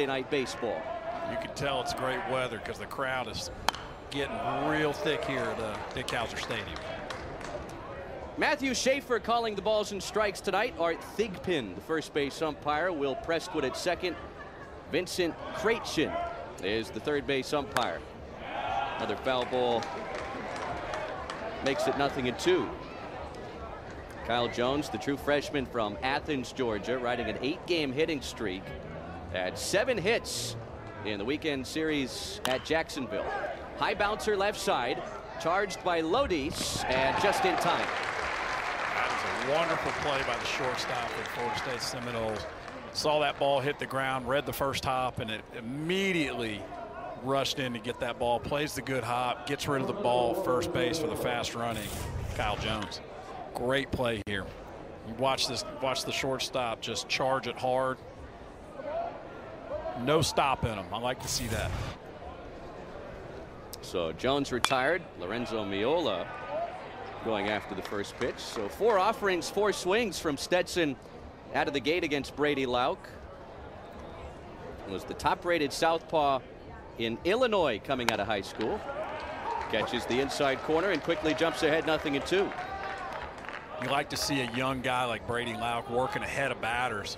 Thursday Night Baseball. You can tell it's great weather because the crowd is getting real thick here at Dickhauser Stadium. Matthew Schaefer calling the balls and strikes tonight. Art Thigpen, the first base umpire. Will Prestwood at second. Vincent Krejcin is the third base umpire. Another foul ball makes it 0-2. Kyle Jones, the true freshman from Athens, Georgia, riding an 8-game hitting streak, had 7 hits in the weekend series at Jacksonville. High bouncer left side, charged by Lodis, and just in time. That was a wonderful play by the shortstop at Florida State Seminoles. Saw that ball hit the ground, read the first hop, and it immediately rushed in to get that ball, plays the good hop, gets rid of the ball, first base for the fast running Kyle Jones. Great play here. You watch this, watch the shortstop just charge it hard. No stop in him. I like to see that. So Jones retired. Lorenzo Miola going after the first pitch. So 4 offerings, 4 swings from Stetson out of the gate against Brady Lauk. Was the top-rated southpaw in Illinois coming out of high school. Catches the inside corner and quickly jumps ahead 0-2. You like to see a young guy like Brady Lauk working ahead of batters.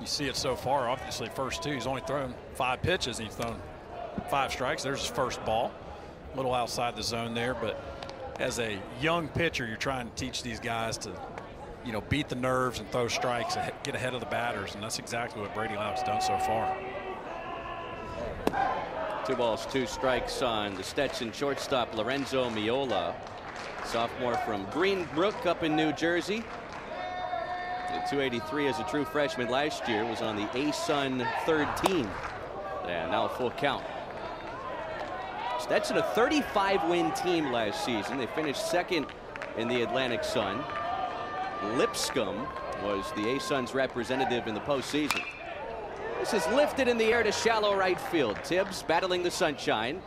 You see it so far, obviously, first 2. He's only thrown 5 pitches, and he's thrown 5 strikes. There's his first ball. A little outside the zone there, but as a young pitcher, you're trying to teach these guys to, you know, beat the nerves and throw strikes and get ahead of the batters, and that's exactly what Brady Lauk's done so far. 2 balls, 2 strikes on the Stetson shortstop, Lorenzo Miola. Sophomore from Greenbrook up in New Jersey. The 283 as a true freshman last year, was on the ASUN 3rd team. And now a full count. Stetson, a 35-win team last season. They finished second in the Atlantic Sun. Lipscomb was the ASUN's representative in the postseason. This is lifted in the air to shallow right field. Tibbs battling the sunshine.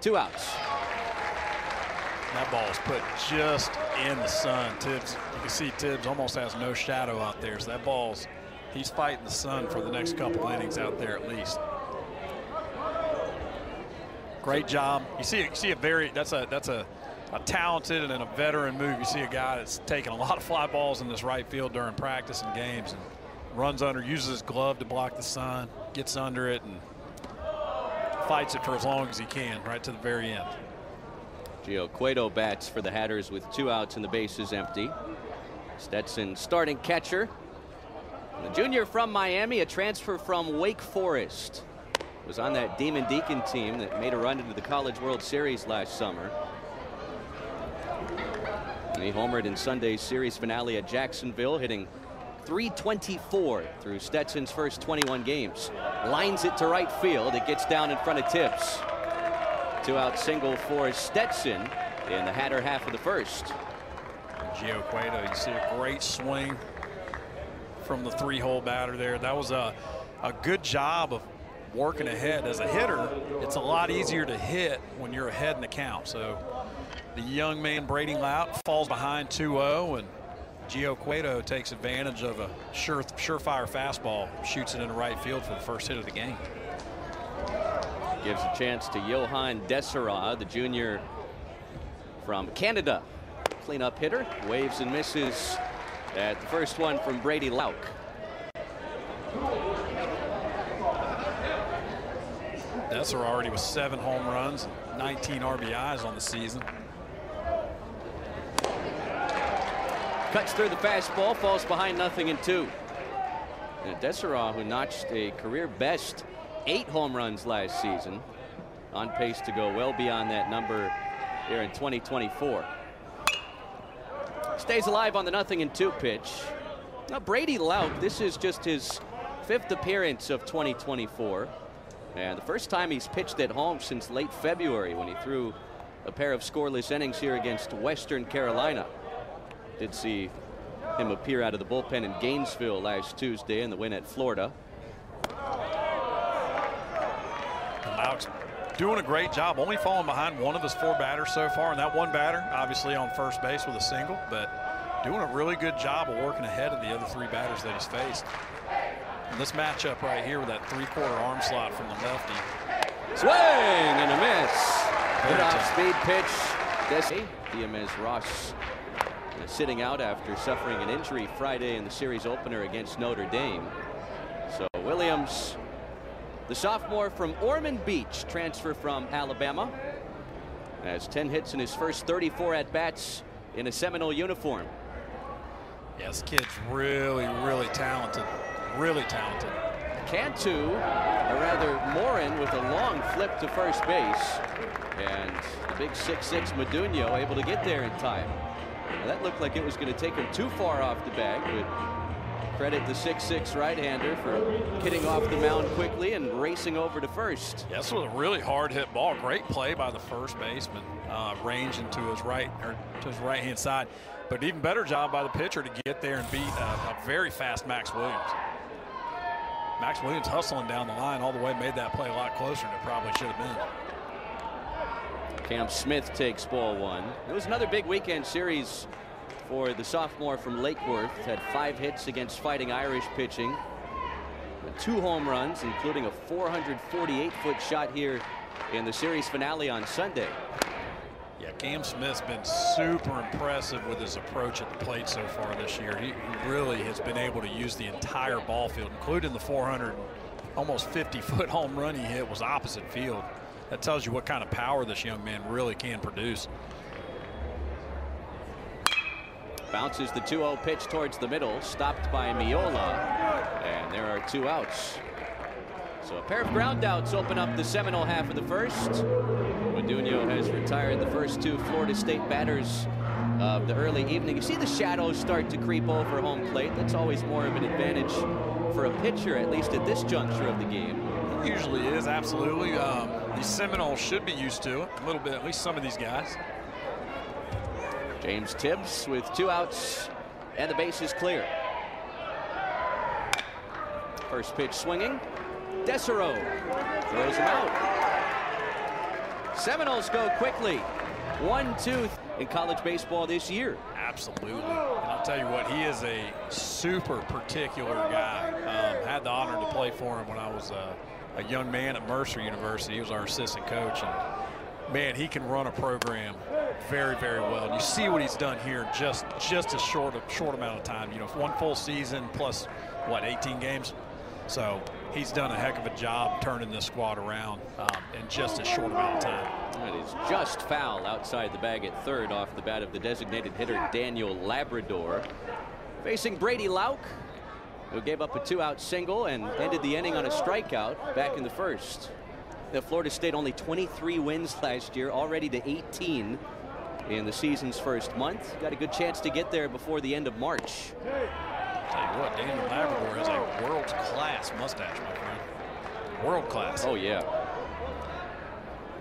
2 outs. That ball is put just in the sun. Tibbs, you can see Tibbs almost has no shadow out there. So that ball's, he's fighting the sun for the next couple innings out there at least. Great job. You see a very, that's a talented and a veteran move. You see a guy that's taking a lot of fly balls in this right field during practice and games, and runs under, uses his glove to block the sun, gets under it, and fights it for as long as he can, right to the very end. Gio Cueto bats for the Hatters with 2 outs and the bases empty. Stetson starting catcher. The junior from Miami, a transfer from Wake Forest. Was on that Demon Deacon team that made a run into the College World Series last summer. And he homered in Sunday's series finale at Jacksonville, hitting .324 through Stetson's first 21 games. Lines it to right field. It gets down in front of Tibbs. 2-out single for Stetson in the Hatter half of the first. Gio Cueto, you see a great swing from the 3-hole batter there. That was a good job of working ahead. As a hitter, it's a lot easier to hit when you're ahead in the count. So the young man Brady Lauk falls behind 2-0, and Gio Cueto takes advantage of a surefire fastball, shoots it into right field for the first hit of the game. Gives a chance to Johan Dessera, the junior from Canada. Cleanup hitter, waves and misses at the first one from Brady Lauk. Dessera already with 7 home runs, 19 RBIs on the season. Cuts through the fastball, falls behind 0-2. And Dessera, who notched a career best 8 home runs last season, on pace to go well beyond that number here in 2024. Stays alive on the 0-2 pitch. Now Brady Lauk, this is just his 5th appearance of 2024, and the first time he's pitched at home since late February, when he threw a pair of scoreless innings here against Western Carolina. Did see him appear out of the bullpen in Gainesville last Tuesday in the win at Florida. Lauk's doing a great job, only falling behind one of his 4 batters so far, and that one batter obviously on first base with a single, but doing a really good job of working ahead of the other 3 batters that he's faced. in this matchup right here with that three-quarter arm slot from the lefty. Swing and a miss. Good off-speed pitch. Diamez Ross sitting out after suffering an injury Friday in the series opener against Notre Dame. So Williams, the sophomore from Ormond Beach, transfer from Alabama, has 10 hits in his first 34 at-bats in a Seminole uniform. Yeah, this kid's really talented. Really talented. Cantu, or rather Moran, with a long flip to first base. And the big 6'6" Madunio able to get there in time. Now, that looked like it was going to take him too far off the bag, but credit the 6'6" right-hander for getting off the mound quickly and racing over to first. Yeah, this was a really hard hit ball. Great play by the first baseman, ranging to his right or to his right-hand side. But even better job by the pitcher to get there and beat a very fast Max Williams. Max Williams hustling down the line all the way, made that play a lot closer than it probably should have been. Cam Smith takes ball one. It was another big weekend series for the sophomore from Lake Worth. Had 5 hits against Fighting Irish pitching. 2 home runs, including a 448-foot shot here in the series finale on Sunday. Yeah, Cam Smith's been super impressive with his approach at the plate so far this year. He really has been able to use the entire ball field, including the 400, almost 50-foot home run he hit was opposite field. That tells you what kind of power this young man really can produce. Bounces the 2-0 pitch towards the middle, stopped by Miola, and there are 2 outs. So a pair of ground outs open up the Seminole half of the first. Madunio has retired the first 2 Florida State batters of the early evening. You see the shadows start to creep over home plate. That's always more of an advantage for a pitcher, at least at this juncture of the game. It usually is, absolutely. These Seminoles should be used to it a little bit, at least some of these guys. James Tibbs with 2 outs and the base is clear. First pitch swinging. Dessera throws him out. Seminoles go quickly. 1-2 in college baseball this year. Absolutely. And I'll tell you what, he is a super particular guy. Had the honor to play for him when I was a young man at Mercer University. He was our assistant coach. And man, he can run a program very well. And you see what he's done here just a short amount of time. You know, 1 full season plus, what, 18 games? So he's done a heck of a job turning this squad around in just a short amount of time. It is just foul outside the bag at third off the bat of the designated hitter Daniel Labrador. Facing Brady Lauk, who gave up a 2-out single and ended the inning on a strikeout back in the first. Now, Florida State only 23 wins last year, already to 18 in the season's first month. Got a good chance to get there before the end of March. I'll tell you what, Daniel Labrador is a world-class mustache, my friend. World-class. Oh, yeah.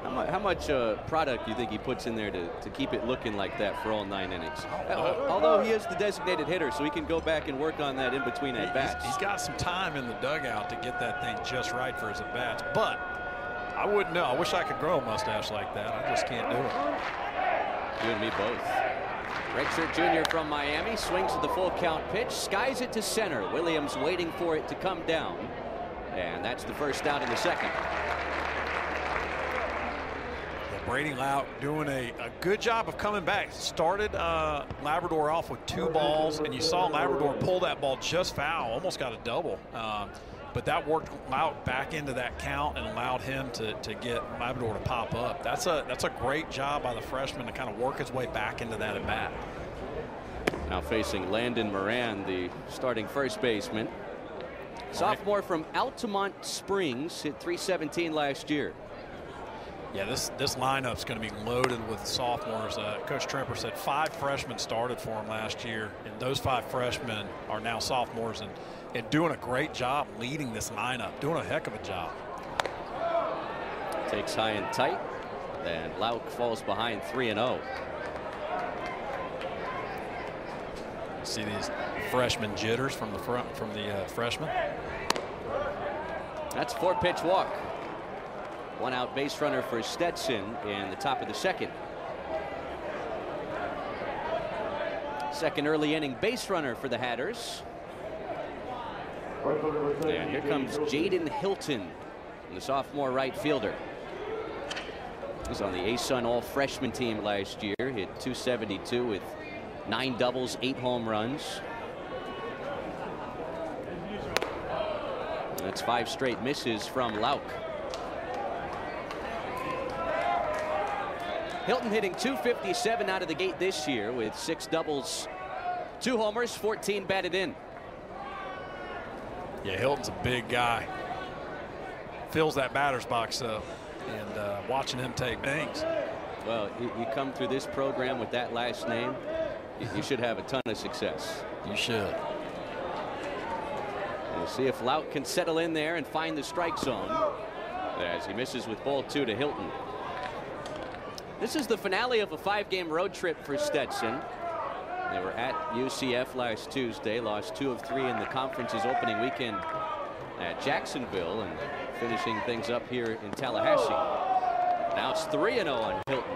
How much product do you think he puts in there to keep it looking like that for all 9 innings? Although he is the designated hitter, so he can go back and work on that in between at-bats. He's got some time in the dugout to get that thing just right for his at-bats, but I wouldn't know. I wish I could grow a mustache like that. I just can't do it. You and me both. Redshirt junior from Miami swings at the full count pitch, skies it to center. Williams waiting for it to come down, and that's the first out in the second. Brady Lauk doing a good job of coming back. Started Labrador off with 2 balls, and you saw Labrador pull that ball just foul, almost got a double. But that worked Lauk back into that count and allowed him to get Labrador to pop up. That's a great job by the freshman to kind of work his way back into that at bat. Now facing Landon Moran, the starting first baseman. Sophomore from Altamont Springs, hit 317 last year. Yeah, this lineup's going to be loaded with sophomores. Coach Trimper said 5 freshmen started for him last year, and those 5 freshmen are now sophomores and doing a great job leading this lineup, doing a heck of a job. Takes high and tight, and Lauk falls behind 3-0. See these freshman jitters from the front from the freshman. That's 4-pitch walk. 1 out base runner for Stetson in the top of the second. Second early inning base runner for the Hatters. And here comes Jaden Hilton, the sophomore right fielder. He was on the ASUN all-freshman team last year. Hit .272 with 9 doubles, 8 home runs. That's 5 straight misses from Lauk. Hilton hitting .257 out of the gate this year with 6 doubles, 2 homers, 14 batted in. Yeah, Hilton's a big guy. Fills that batter's box up, and watching him take bangs. Well, you come through this program with that last name, you should have a ton of success. You should. We'll see if Lauk can settle in there and find the strike zone as he misses with ball 2 to Hilton. This is the finale of a 5-game road trip for Stetson. They were at UCF last Tuesday, lost 2 of 3 in the conference's opening weekend at Jacksonville, and finishing things up here in Tallahassee. Now it's 3-0 on Hilton.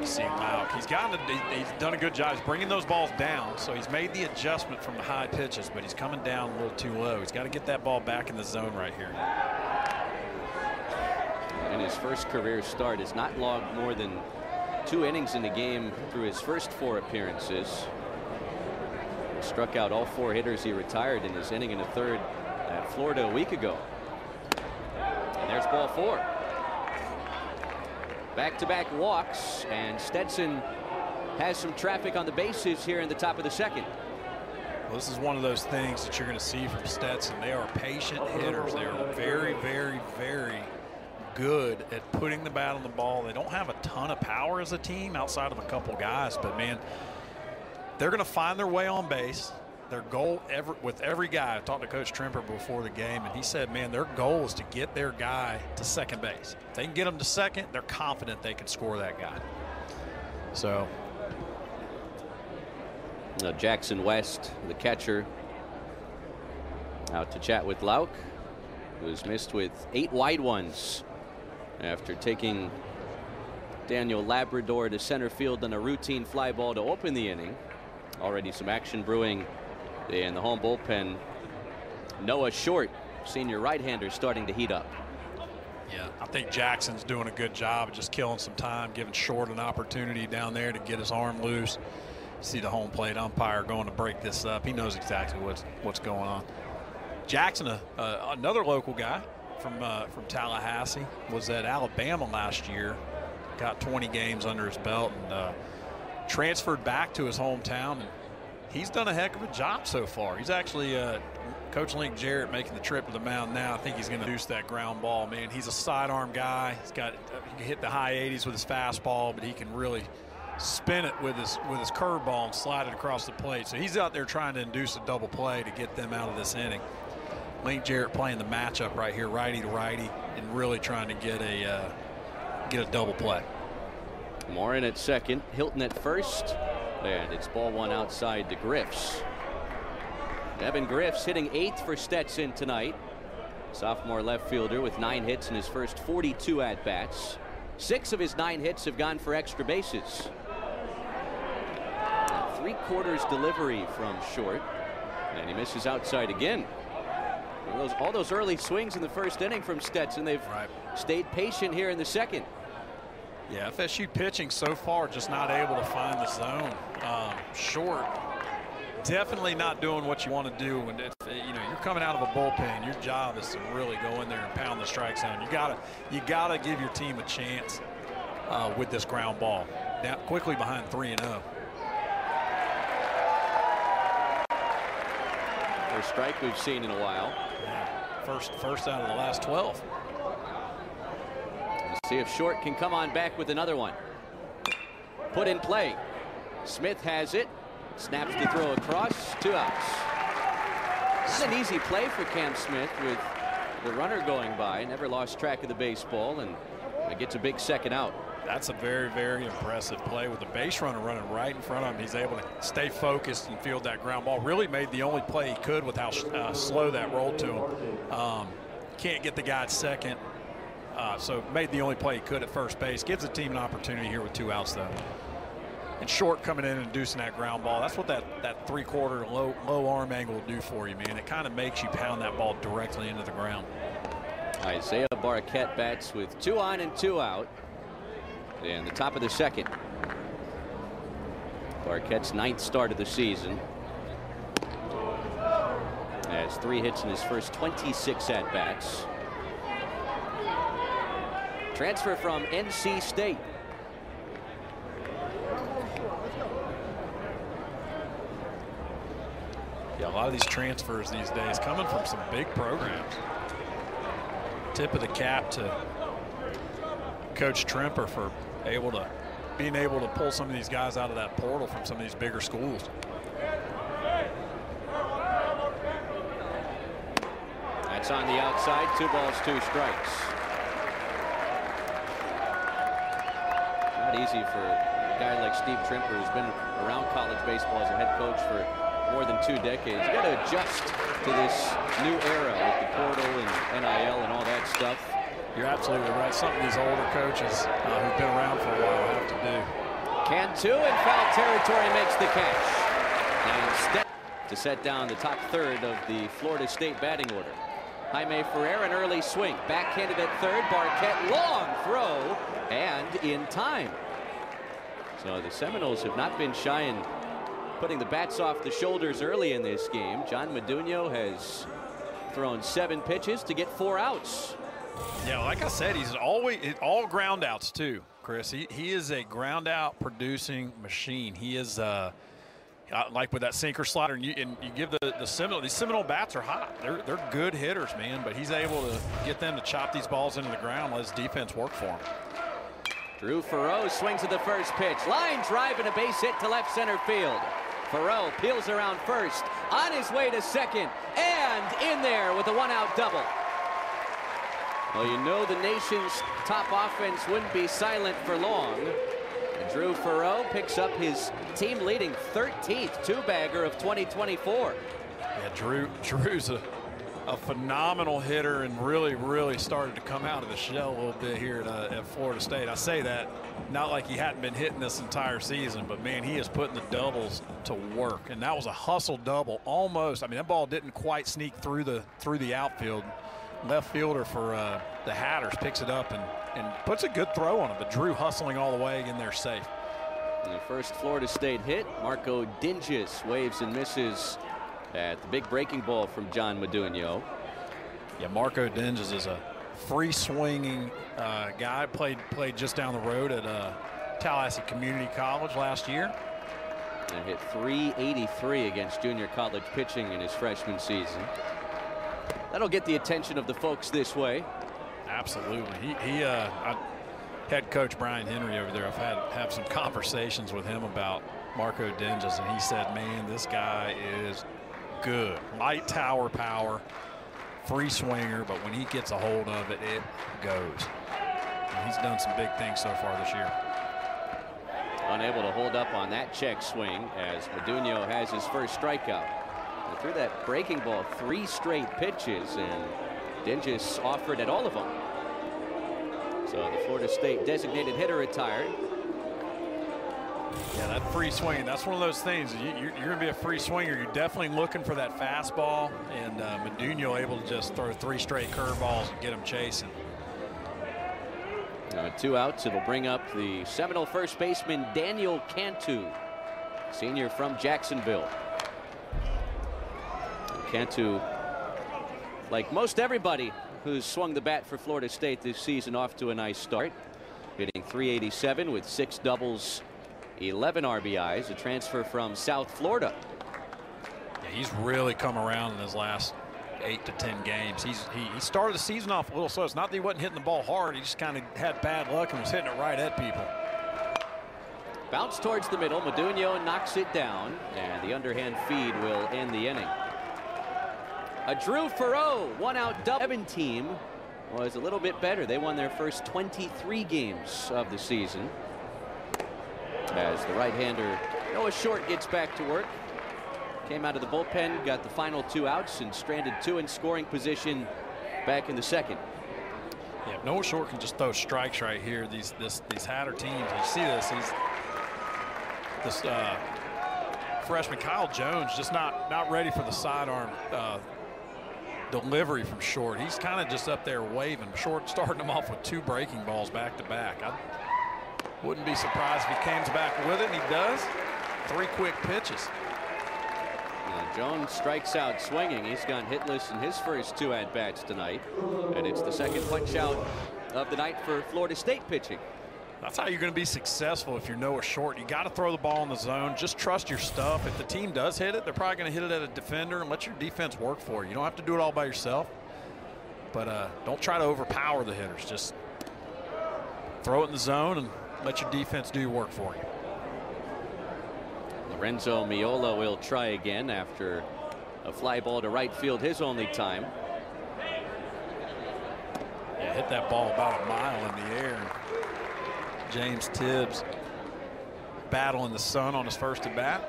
You see Lauk. He's done a good job. He's bringing those balls down, so he's made the adjustment from the high pitches, but he's coming down a little too low. He's got to get that ball back in the zone right here. And his first career start has not logged more than 2 innings in the game through his first 4 appearances. He struck out all 4 hitters he retired in his inning in the 3rd at Florida a week ago. And there's ball 4. Back-to-back walks, and Stetson has some traffic on the bases here in the top of the 2nd. Well, this is one of those things that you're going to see from Stetson. They are patient hitters. They are very, very, very good at putting the bat on the ball. They don't have a ton of power as a team outside of a couple guys, but man, they're going to find their way on base. Their goal with every guy, I talked to Coach Trimper before the game, and he said, man, their goal is to get their guy to second base. If they can get him to second, they're confident they can score that guy. So now Jackson West, the catcher, out to chat with Lauk, who's missed with 8 wide ones after taking Daniel Labrador to center field on a routine fly ball to open the inning. Already some action brewing in the home bullpen. Noah Short, senior right-hander, starting to heat up. Yeah, I think Jackson's doing a good job of just killing some time, giving Short an opportunity down there to get his arm loose. See the home plate umpire going to break this up. He knows exactly what's going on. Jackson, another local guy from Tallahassee, was at Alabama last year. Got 20 games under his belt, and transferred back to his hometown. He's done a heck of a job so far. He's actually Coach Link Jarrett making the trip to the mound now. I think he's going to deuce that ground ball. Man, he's a sidearm guy. He can hit the high 80s with his fastball, but he can really spin it with his curveball and slide it across the plate. So he's out there trying to induce a double play to get them out of this inning. Link Jarrett playing the matchup right here, righty to righty, and really trying to get a double play. Moran at second, Hilton at first, and it's ball 1 outside to Griffiths. Evan Griffiths hitting 8th for Stetson tonight. Sophomore left fielder with 9 hits in his first 42 at-bats. 6 of his 9 hits have gone for extra bases. 3/4 delivery from Short, and he misses outside again. All those early swings in the first inning from Stetson, they've stayed patient here in the 2nd. Yeah, FSU pitching so far just not able to find the zone. Short, definitely not doing what you want to do when you're coming out of a bullpen. Your job is to really go in there and pound the strike zone. You gotta give your team a chance with this ground ball. Now quickly behind 3-0. First strike we've seen in a while. Yeah, first out of the last 12. See if Short can come on back with another one. Put in play. Smith has it. Snaps the throw across. 2 outs. This is an easy play for Cam Smith with the runner going by. Never lost track of the baseball, and gets a big 2nd out. That's a very, very impressive play with the base runner running right in front of him. He's able to stay focused and field that ground ball. Really made the only play he could with how slow that rolled to him. Can't get the guy at second. So made the only play he could at first base. Gives the team an opportunity here with 2 outs, though. and Short coming in and inducing that ground ball. That's what that three-quarter low arm angle will do for you, man. It kind of makes you pound that ball directly into the ground. Isaiah Marquette bats with 2 on and 2 out. And the top of the second. Marquette's 9th start of the season. Has 3 hits in his first 26 at-bats. Transfer from NC State. Yeah, a lot of these transfers these days coming from some big programs. Tip of the cap to Coach Trimper for being able to pull some of these guys out of that portal from some of these bigger schools. That's on the outside. 2 balls, 2 strikes. Not easy for a guy like Steve Trimper, who's been around college baseball as a head coach for more than 2 decades. You got to adjust to this new era with the portal and NIL and all that stuff. You're absolutely right. Something these older coaches who've been around for a while have to do. Cantu in foul territory makes the catch. And Stetson to set down the top third of the Florida State batting order. Jaime Ferrer, an early swing. Backhanded at third. Marquette, long throw, and in time. So the Seminoles have not been shy in putting the bats off the shoulders early in this game. John Madunio has thrown 7 pitches to get 4 outs. Yeah, like I said, he's always all ground outs too, Chris. He is a ground out producing machine. He is like with that sinker slider, and you give the Seminole. These Seminole bats are hot. They're good hitters, man. But he's able to get them to chop these balls into the ground. Let his defense work for him. Drew Ferreau swings at the first pitch. Line drive and a base hit to left center field. Ferreau peels around first, on his way to second, and in there with a 1-out double. Well, you know the nation's top offense wouldn't be silent for long. And Drew Ferreau picks up his team-leading 13th two-bagger of 2024. Yeah, Drew's a phenomenal hitter and really started to come out of the shell a little bit here at Florida State. I say that not like he hadn't been hitting this entire season, but, man, he is putting the doubles to work. And that was a hustle double almost. I mean, that ball didn't quite sneak through the outfield. Left fielder for the Hatters picks it up and puts a good throw on it, but Drew hustling all the way in there safe. And the first Florida State hit, Marco Dinges waves and misses at the big breaking ball from John Madunio. Yeah, Marco Dinges is a free-swinging guy, played just down the road at Tallahassee Community College last year. And hit .383 against junior college pitching in his freshman season. That'll get the attention of the folks this way. Absolutely. Head coach Brian Henry over there, I've had some conversations with him about Marco Dinges, and he said, man, this guy is good. Light tower power, free swinger, but when he gets a hold of it, it goes. And he's done some big things so far this year. Unable to hold up on that check swing as Madunio has his first strikeout. Through that breaking ball, 3 straight pitches, and Dinges offered at all of them. So the Florida State designated hitter retired. Yeah, that free swing, that's one of those things. You're going to be a free swinger. You're definitely looking for that fastball, and Madunio able to just throw 3 straight curveballs and get him chasing. 2 outs. It'll bring up the Seminole first baseman Daniel Cantu, senior from Jacksonville. Cantu, like most everybody who's swung the bat for Florida State this season, off to a nice start. Hitting .387 with 6 doubles, 11 RBIs, a transfer from South Florida. Yeah, he's really come around in his last 8 to 10 games. He started the season off a little slow. It's not that he wasn't hitting the ball hard. He just kind of had bad luck and was hitting it right at people. Bounce towards the middle. Madunio knocks it down, and the underhand feed will end the inning. A Drew Ferreau 1-out double. Evan team was a little bit better. They won their first 23 games of the season. As the right-hander Noah Short gets back to work. Came out of the bullpen, got the final 2 outs, and stranded 2 in scoring position back in the second. Yeah, Noah Short can just throw strikes right here. These Hatter teams, you see this. He's this freshman Kyle Jones just not ready for the sidearm delivery from Short. He's kind of just up there waving. Short starting him off with two breaking balls back to back. I wouldn't be surprised if he comes back with it, and he does. Three quick pitches. Now Jones strikes out swinging. He's gone hitless in his first two at-bats tonight, and it's the second punch-out of the night for Florida State pitching. That's how you're going to be successful if you're Noah Short. You got to throw the ball in the zone. Just trust your stuff. If the team does hit it, they're probably going to hit it at a defender and let your defense work for you. You don't have to do it all by yourself. But don't try to overpower the hitters. Just throw it in the zone and let your defense do your work for you. Lorenzo Miola will try again after a fly ball to right field, his only time. Yeah, hit that ball about a mile in the air. James Tibbs battling the sun on his first at bat.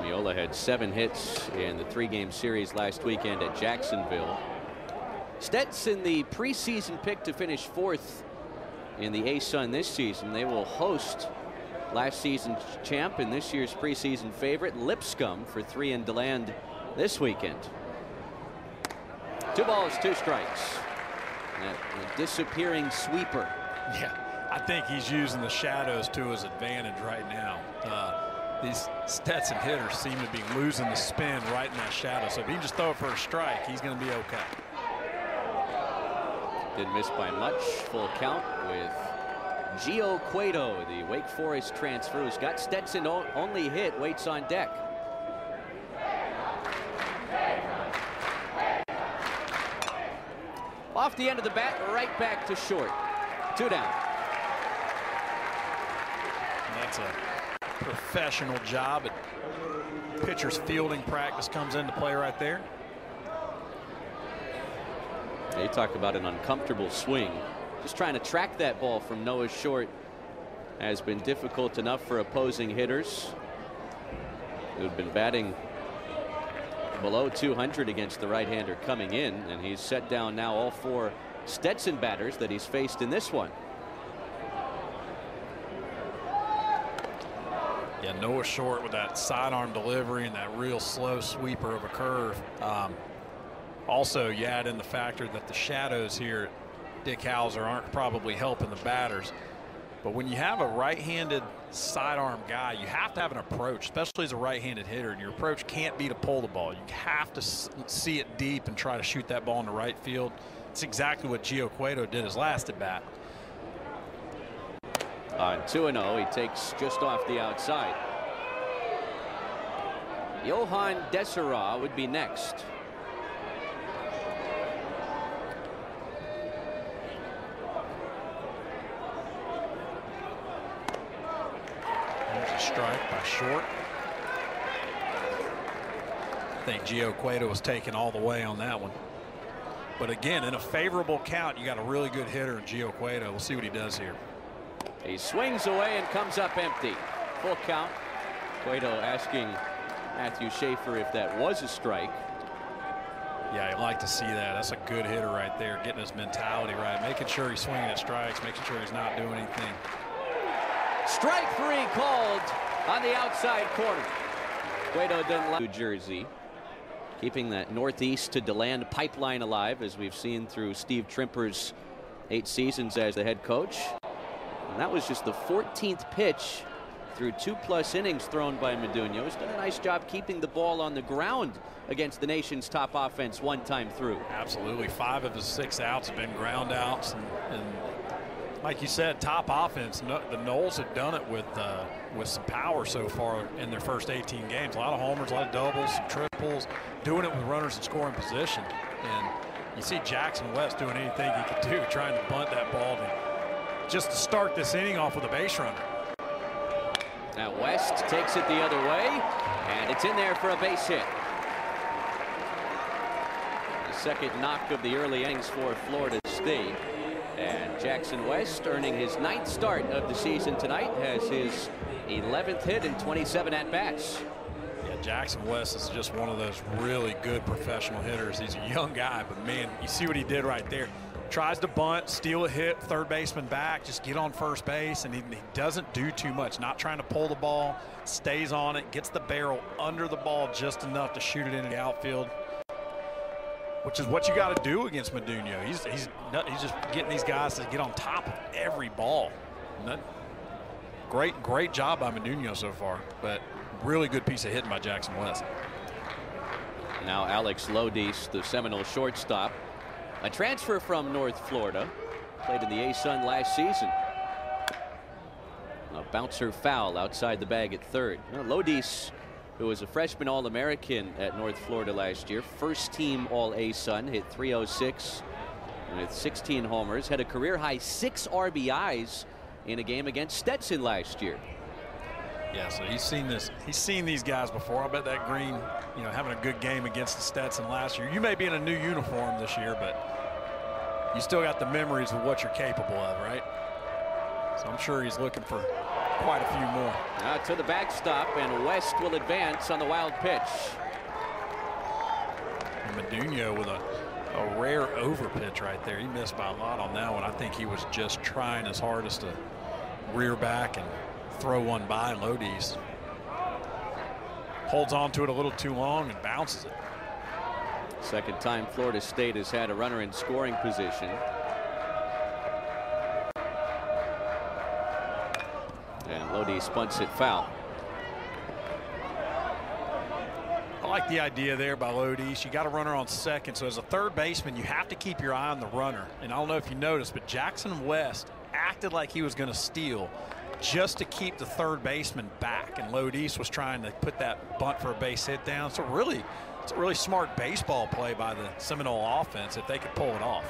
Miola had 7 hits in the 3-game series last weekend at Jacksonville. Stetson, the preseason pick to finish 4th in the A-Sun this season. They will host last season's champ and this year's preseason favorite Lipscomb for 3 in DeLand this weekend. 2 balls, 2 strikes. A disappearing sweeper. Yeah, I think he's using the shadows to his advantage right now. These Stetson hitters seem to be losing the spin right in that shadow. So if he can just throw it for a strike, he's going to be okay. Didn't miss by much. Full count with Gio Cueto, the Wake Forest transfer, who's got Stetson only hit, waits on deck. Off the end of the bat, right back to Short. 2 down. And that's a professional job. Pitcher's fielding practice comes into play right there. They talk about an uncomfortable swing. Just trying to track that ball from Noah Short has been difficult enough for opposing hitters who've been batting below 200 against the right-hander coming in, and he's set down now all 4 Stetson batters that he's faced in this one. Yeah, Noah Short with that sidearm delivery and that real slow sweeper of a curve. Also, you add in the factor that the shadows here at Dick Hauser aren't probably helping the batters. But when you have a right-handed sidearm guy, you have to have an approach, especially as a right-handed hitter, and your approach can't be to pull the ball. You have to see it deep and try to shoot that ball in the right field. It's exactly what Gio Cueto did his last at bat. On 2-0, he takes just off the outside. Johan Dessera would be next. Strike by Short. I think Gio Cueto was taken all the way on that one. But again, in a favorable count, you got a really good hitter in Gio Cueto. We'll see what he does here. He swings away and comes up empty. Full count. Cueto asking Matthew Schaefer if that was a strike. Yeah, I'd like to see that. That's a good hitter right there, getting his mentality right, making sure he's swinging at strikes, making sure he's not doing anything. Strike 3 called on the outside corner. Cueto didn't like New Jersey, keeping that northeast to DeLand pipeline alive, as we've seen through Steve Trimper's 8 seasons as the head coach. And that was just the 14th pitch through 2+ innings thrown by Madunio. He's done a nice job keeping the ball on the ground against the nation's top offense one time through. Absolutely. 5 of his 6 outs have been ground outs, and like you said, top offense. The Noles have done it with some power so far in their first 18 games. A lot of homers, a lot of doubles, some triples, doing it with runners in scoring position. And you see Jackson West doing anything he could do, trying to bunt that ball just to start this inning off with a base runner. Now West takes it the other way, and it's in there for a base hit. The second knock of the early innings for Florida State. And Jackson West, earning his 9th start of the season tonight, has his 11th hit in 27 at-bats. Yeah, Jackson West is just one of those really good professional hitters. He's a young guy, but man, you see what he did right there. tries to bunt, steal a hit, third baseman back, just get on first base, and he doesn't do too much. Not trying to pull the ball, stays on it, gets the barrel under the ball just enough to shoot it into the outfield, which is what you got to do against Madunio. He's just getting these guys to get on top of every ball. Great job by Madunio so far, but really good piece of hitting by Jackson West. Now Alex Lodis, the Seminole shortstop, a transfer from North Florida, played in the A-Sun last season. A bouncer foul outside the bag at third. Now Lodis, who was a freshman All-American at North Florida last year, first-team All-A-Sun, hit .306 with 16 homers, had a career-high 6 RBIs in a game against Stetson last year. Yeah, so he's seen this. He's seen these guys before. I bet that Green, you know, having a good game against the Stetson last year. You may be in a new uniform this year, but you still got the memories of what you're capable of, right? So I'm sure he's looking for quite a few more. Now to the backstop, and West will advance on the wild pitch. And Madunio with a rare overpitch right there. He missed by a lot on that one. I think he was just trying his hardest to rear back and throw one by, and Lodis holds on to it a little too long and bounces it. Second time Florida State has had a runner in scoring position. Lodis bunts it foul. I like the idea there by Lodis. You got a runner on second, so as a third baseman, you have to keep your eye on the runner. And I don't know if you noticed, but Jackson West acted like he was going to steal just to keep the third baseman back. And Lodis was trying to put that bunt for a base hit down. So really, it's a really smart baseball play by the Seminole offense if they could pull it off.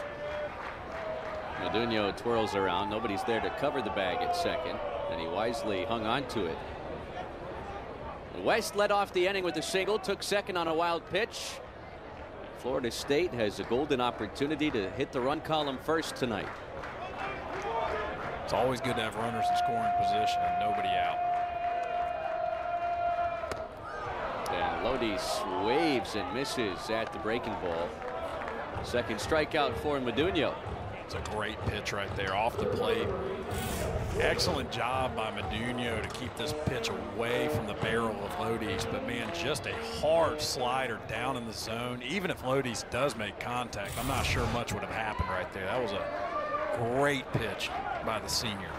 Madunio twirls around. Nobody's there to cover the bag at second, and he wisely hung on to it. West led off the inning with a single, took second on a wild pitch. Florida State has a golden opportunity to hit the run column first tonight. It's always good to have runners in scoring position and nobody out. And Lodis waves and misses at the breaking ball. Second strikeout for Madunio. It's a great pitch right there off the plate. Excellent job by Madunio to keep this pitch away from the barrel of Lodis, but man, just a hard slider down in the zone. Even if Lodis does make contact, I'm not sure much would have happened right there. That was a great pitch by the senior.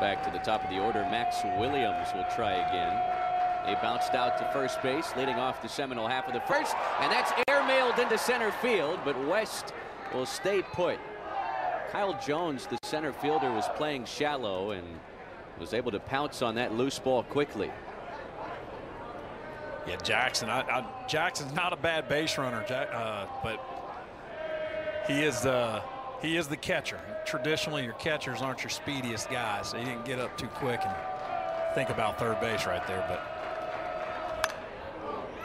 Back to the top of the order, Max Williams will try again. They bounced out to first base, leading off the Seminole half of the first, and that's air mailed into center field, but West will stay put. Kyle Jones, the center fielder, was playing shallow and was able to pounce on that loose ball quickly. Yeah, Jackson. Jackson's not a bad base runner, but he is the catcher. Traditionally, your catchers aren't your speediest guys, so he didn't get up too quick and think about third base right there.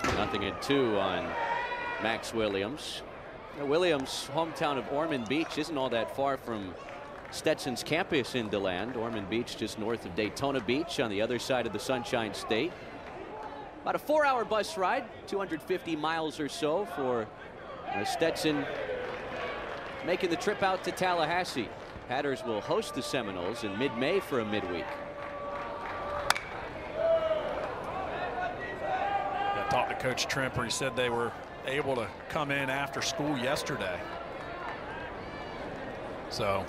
But nothing in two on Max Williams. Williams, hometown of Ormond Beach, isn't all that far from Stetson's campus in DeLand. Ormond Beach just north of Daytona Beach on the other side of the Sunshine State. About a 4-hour bus ride, 250 miles or so for Stetson, making the trip out to Tallahassee. Hatters will host the Seminoles in mid-May for a midweek. I talked to Coach Trimper. He said they were able to come in after school yesterday, so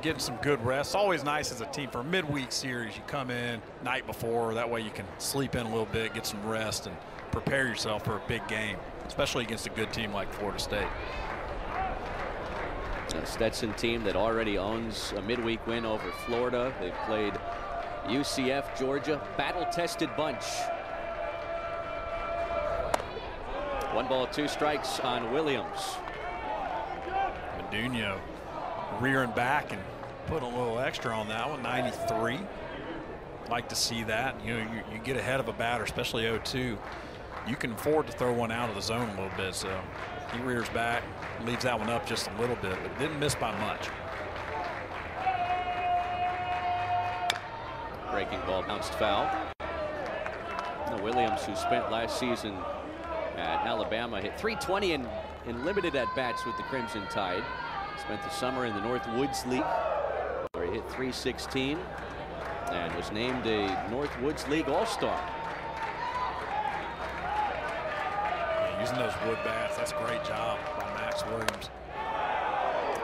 getting some good rest. Always nice as a team for a midweek series. You come in night before, that way you can sleep in a little bit, get some rest, and prepare yourself for a big game, especially against a good team like Florida State. A Stetson team that already owns a midweek win over Florida. They've played UCF, Georgia, battle-tested bunch. One ball, two strikes on Williams. Madunio rearing back and putting a little extra on that one. 93. Like to see that. You know, you get ahead of a batter, especially 0-2. You can afford to throw one out of the zone a little bit. So he rears back, leaves that one up just a little bit, but didn't miss by much. Breaking ball, bounced foul. Now Williams, who spent last season at Alabama. Hit 320 in limited at-bats with the Crimson Tide. Spent the summer in the North Woods League, where he hit 316 and was named a North Woods League All-Star. Yeah, using those wood bats, that's a great job by Max Williams.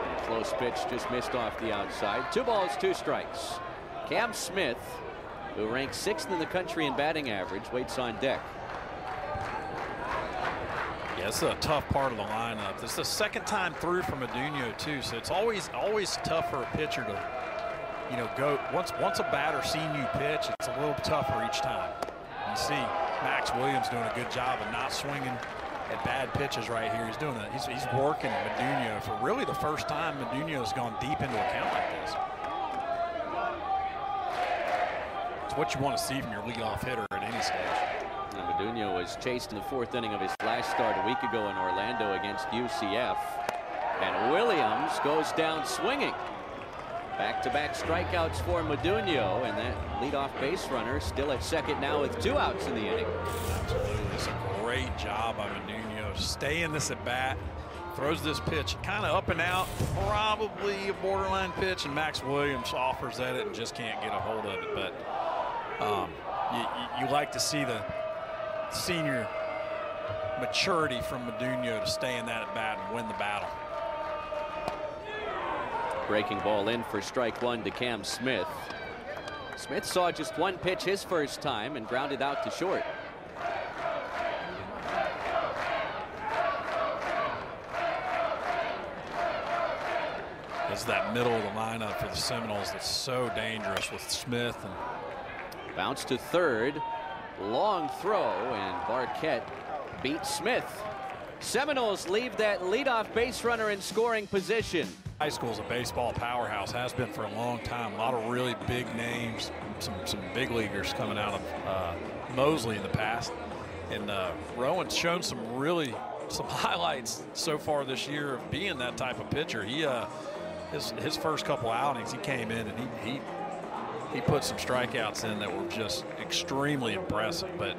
And a close pitch just missed off the outside. 2 balls, 2 strikes. Cam Smith, who ranks 6th in the country in batting average, waits on deck. Yeah, this is a tough part of the lineup. This is the second time through for Madunio too, so it's always tough for a pitcher to, you know, go once a batter seeing you pitch, it's a little tougher each time. You see Max Williams doing a good job of not swinging at bad pitches right here. He's doing it. He's working Madunio for really the first time. Madunio has gone deep into a count like this. It's what you want to see from your leadoff hitter at any stage. Madunio was chased in the 4th inning of his last start a week ago in Orlando against UCF. And Williams goes down swinging. Back-to-back strikeouts for Madunio, and that leadoff base runner still at second now with 2 outs in the inning. Absolutely. It's a great job by Madunio. Staying this at bat, throws this pitch kind of up and out, probably a borderline pitch, and Max Williams offers at it and just can't get a hold of it. But you like to see the senior maturity from Madunio to stay in that at bat and win the battle. Breaking ball in for strike 1 to Cam Smith. Smith saw just 1 pitch his first time and grounded out to short. It's that middle of the lineup for the Seminoles that's so dangerous with Smith. And bounce to third. Long throw, and Barquette beats Smith. Seminoles leave that leadoff base runner in scoring position. High school's a baseball powerhouse, has been for a long time. A lot of really big names, some big leaguers coming out of Mosley in the past. And Rowan's shown some highlights so far this year of being that type of pitcher. He his first couple outings, he came in and he put some strikeouts in that were just extremely impressive. But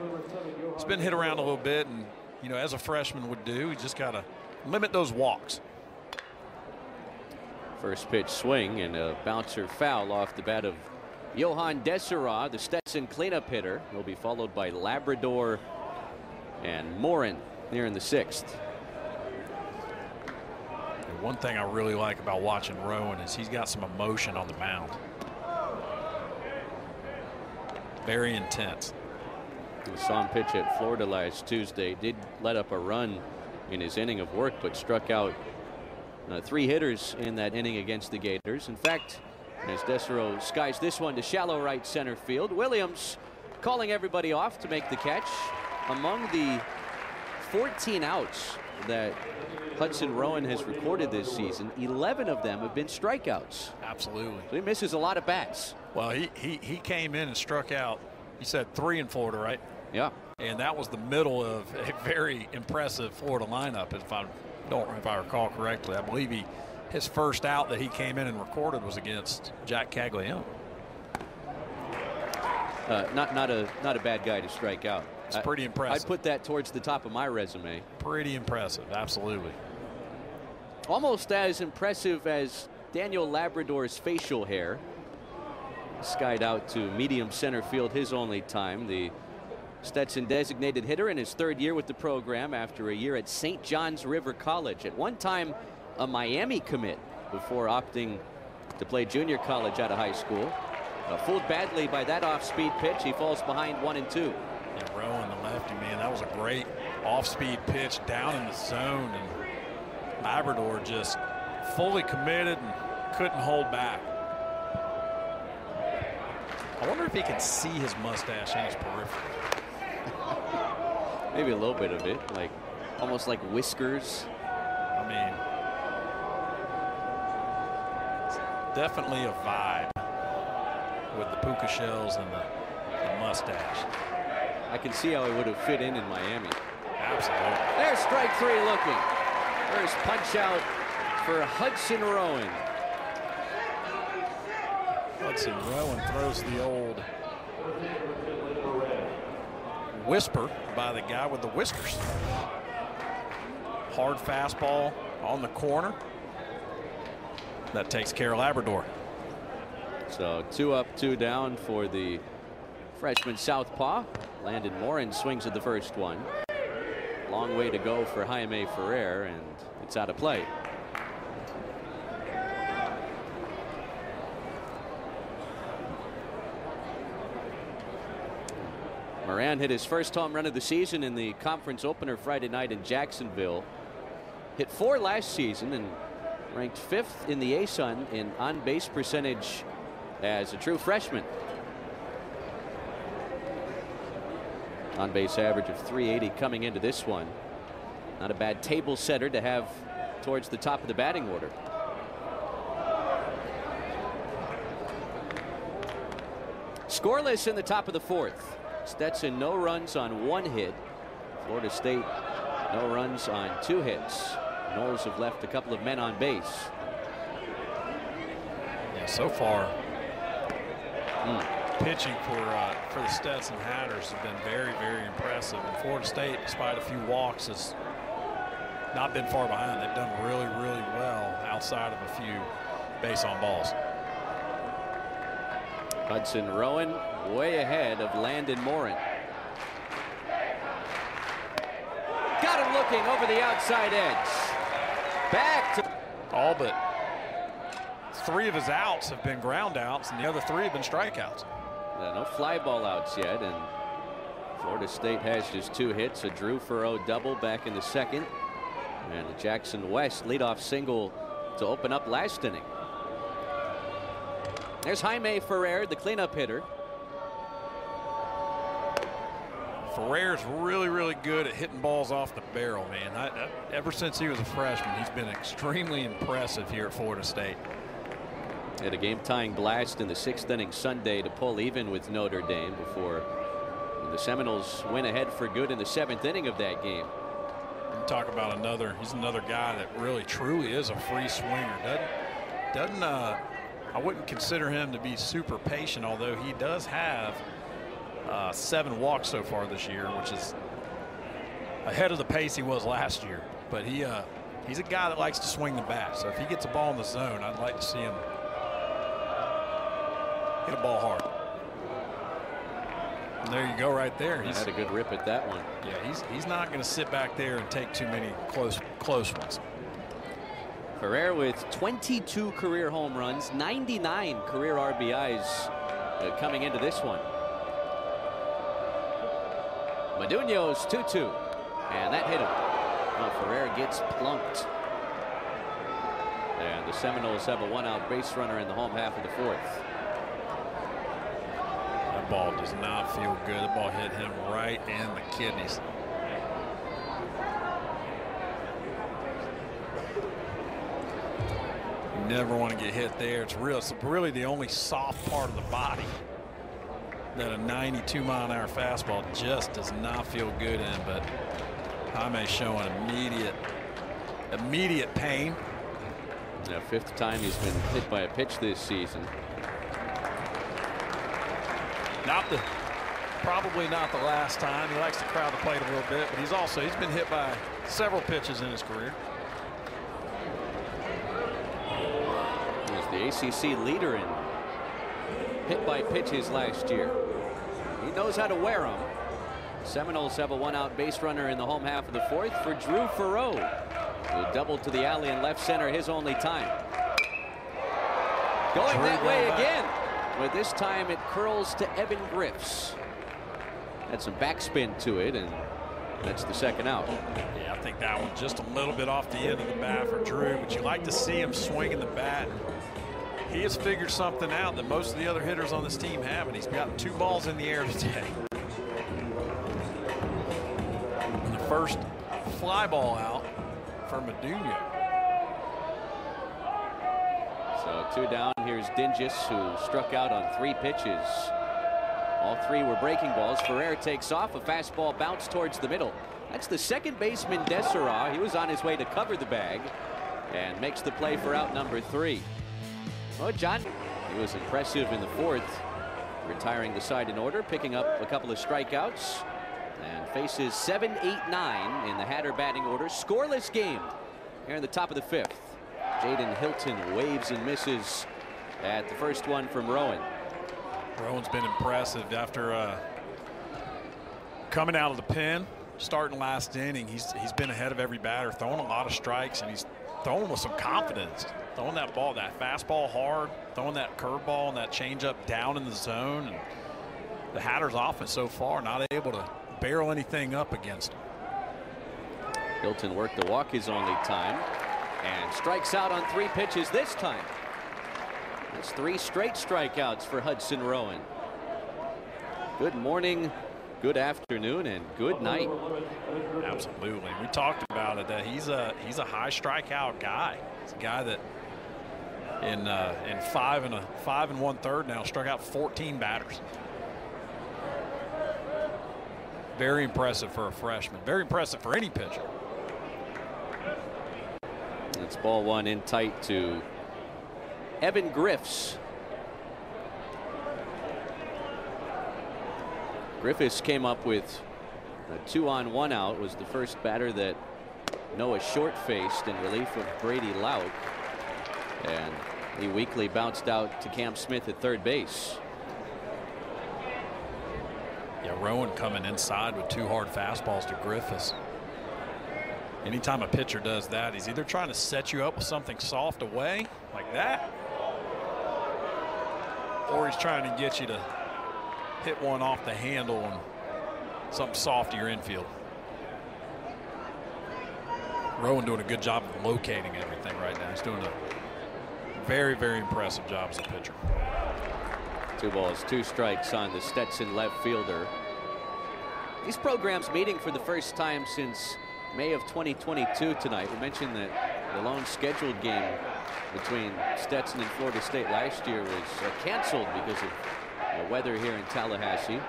it's been hit around a little bit, and you know, as a freshman would do, you just gotta limit those walks. First pitch swing and a bouncer foul off the bat of Johan Dessera, the Stetson cleanup hitter. Will be followed by Labrador and Moran here in the 6th. And one thing I really like about watching Rowan is he's got some emotion on the mound. Very intense. We saw him pitch at Florida last Tuesday. Did let up a run in his inning of work, but struck out 3 hitters in that inning against the Gators. In fact, as Desero skies this one to shallow right center field, Williams calling everybody off to make the catch. Among the 14 outs that Hudson Rowan has recorded this season, 11 of them have been strikeouts. Absolutely. So he misses a lot of bats. Well, he came in and struck out, you said 3 in Florida, right? Yeah. And that was the middle of a very impressive Florida lineup, if I recall correctly. I believe his first out that he came in and recorded was against Jack Caglione. Not a bad guy to strike out. It's pretty impressive. I'd put that towards the top of my resume. Pretty impressive, absolutely. Almost as impressive as Daniel Labrador's facial hair. Skied out to medium center field his only time. The Stetson designated hitter in his 3rd year with the program after a year at St. John's River College. At one time a Miami commit before opting to play junior college out of high school. Fooled badly by that off-speed pitch. He falls behind 1-2. And Rowan, the lefty, man, that was a great off-speed pitch down in the zone. And Labrador just fully committed and couldn't hold back. I wonder if he can see his mustache in his periphery. Maybe a little bit of it, like almost like whiskers. I mean, it's definitely a vibe with the puka shells and the mustache. I can see how he would have fit in Miami. Absolutely. There's strike 3 looking. There's punch out for Hudson Rowan. Hudson Rowan throws the old whisper by the guy with the whiskers. Hard fastball on the corner. That takes care of Labrador. So 2 up, 2 down for the freshman southpaw. Landon Moran swings at the first one. Long way to go for Jaime Ferrer, and it's out of play. Moran hit his first home run of the season in the conference opener Friday night in Jacksonville. Hit 4 last season and ranked 5th in the A-Sun in on-base percentage as a true freshman. On-base average of 380 coming into this one. Not a bad table setter to have towards the top of the batting order. Scoreless in the top of the 4th. Stetson, no runs on 1 hit. Florida State, no runs on 2 hits. Knowles have left a couple of men on base. Yeah, so far, pitching for the Stetson Hatters has been very, very impressive. And Florida State, despite a few walks, has not been far behind. They've done really, really well outside of a few base on balls. Hudson Rowan way ahead of Landon Moran. Got him looking over the outside edge. Back to all but 3 of his outs have been ground outs, and the other 3 have been strikeouts. Yeah, no fly ball outs yet, and Florida State has just 2 hits, a Drew Ferreau double back in the 2nd, and a Jackson West leadoff single to open up last inning. There's Jaime Ferrer, the cleanup hitter. Ferrer's really, really good at hitting balls off the barrel, man. Ever since he was a freshman, he's been extremely impressive here at Florida State. Had a game-tying blast in the 6th inning Sunday to pull even with Notre Dame before the Seminoles went ahead for good in the 7th inning of that game. Talk about another. He's another guy that really, truly is a free swinger. I wouldn't consider him to be super patient, although he does have 7 walks so far this year, which is ahead of the pace he was last year. But he's a guy that likes to swing the bat. So if he gets a ball in the zone, I'd like to see him hit a ball hard. And there you go, right there. He's had a good rip at that one. Yeah, he's not going to sit back there and take too many close ones. Ferrer with 22 career home runs, 99 career RBIs coming into this one. Madunio's 2-2, and that hit him. Well, Ferrer gets plunked. And the Seminoles have a 1-out base runner in the home half of the 4th. That ball does not feel good. The ball hit him right in the kidneys. Never want to get hit there. It's really the only soft part of the body that a 92-mile-an-hour fastball just does not feel good in. But Jaime's showing immediate pain. Now, 5th time he's been hit by a pitch this season. Probably not the last time. He likes to crowd the plate a little bit, but he's been hit by several pitches in his career. The ACC leader in hit by pitches last year. He knows how to wear them. Seminoles have a 1-out base runner in the home half of the 4th for Drew Ferreau. The double to the alley in left center, his only time. Going that way again, but this time it curls to Evan Griffiths. Had some backspin to it, and that's the 2nd out. Yeah, I think that one just a little bit off the end of the bat for Drew, but you like to see him swinging the bat. He has figured something out that most of the other hitters on this team haven't. He's gotten 2 balls in the air today. And the first fly ball out for Madunio. So 2 down. Here's Dinges, who struck out on 3 pitches. All 3 were breaking balls. Ferrer takes off. A fastball bounce towards the middle. That's the second baseman, Dessera. He was on his way to cover the bag and makes the play for out number 3. Oh, John. He was impressive in the 4th, retiring the side in order, picking up a couple of strikeouts. and faces 7, 8, 9 in the Hatter batting order. Scoreless game here in the top of the fifth. Jaden Hilton waves and misses at the first one from Rowan. Rowan's been impressive after coming out of the pen, starting last inning. He's been ahead of every batter, throwing a lot of strikes, and he's throwing with some confidence. Throwing that ball, that fastball hard, throwing that curveball and that changeup down in the zone. And the Hatters offense so far not able to barrel anything up against him. Hilton worked the walk his only time and strikes out on 3 pitches this time. That's 3 straight strikeouts for Hudson Rowan. Good morning, good afternoon, and good night. Absolutely. We talked about it, that he's a high strikeout guy. He's a guy that in 5 1/3 now struck out 14 batters. Very impressive for a freshman. Very impressive for any pitcher. It's ball 1 in tight to Evan Griffiths. Griffiths came up with a 2-on-1 out, was the first batter that Noah Short faced in relief of Brady Lauk, and he weakly bounced out to Cam Smith at third base. Yeah, Rowan coming inside with 2 hard fastballs to Griffiths. Anytime a pitcher does that, he's either trying to set you up with something soft away like that, or he's trying to get you to hit one off the handle and something soft to your infield. Rowan doing a good job of locating everything right now. He's doing a very, very impressive job as a pitcher. 2 balls, 2 strikes on the Stetson left fielder. These programs meeting for the first time since May of 2022 tonight. We mentioned that the lone scheduled game between Stetson and Florida State last year was canceled because of the weather here in Tallahassee.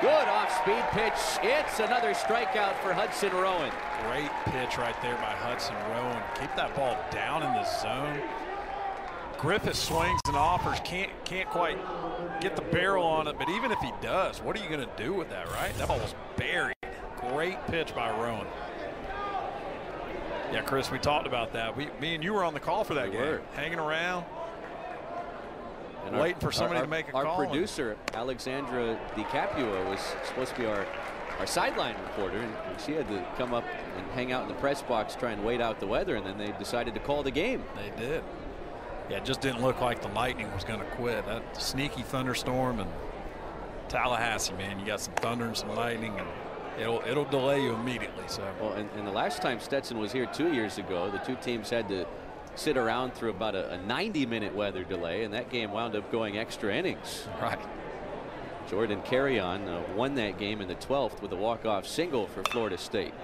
Good off-speed pitch. It's another strikeout for Hudson Rowan. Great pitch right there by Hudson Rowan. Keep that ball down in the zone. Griffiths swings and offers, can't quite get the barrel on it, but even if he does, what are you going to do with that, right? That ball was buried. Great pitch by Rowan. Yeah, Chris, we talked about that. Me and you were on the call for that game. Hanging around, and waiting for somebody to make a call. Our producer, Alexandra DiCaprio, was supposed to be our sideline reporter, and she had to come up and hang out in the press box, try and wait out the weather, and then they decided to call the game. They did. Yeah, it just didn't look like the lightning was going to quit. That sneaky thunderstorm in Tallahassee, man. You got some thunder and some lightning, and it'll delay you immediately. So. Well, and the last time Stetson was here 2 years ago, the 2 teams had to sit around through about a 90-minute weather delay, and that game wound up going extra innings. Right. Jordan Carrion won that game in the 12th with a walk-off single for Florida State.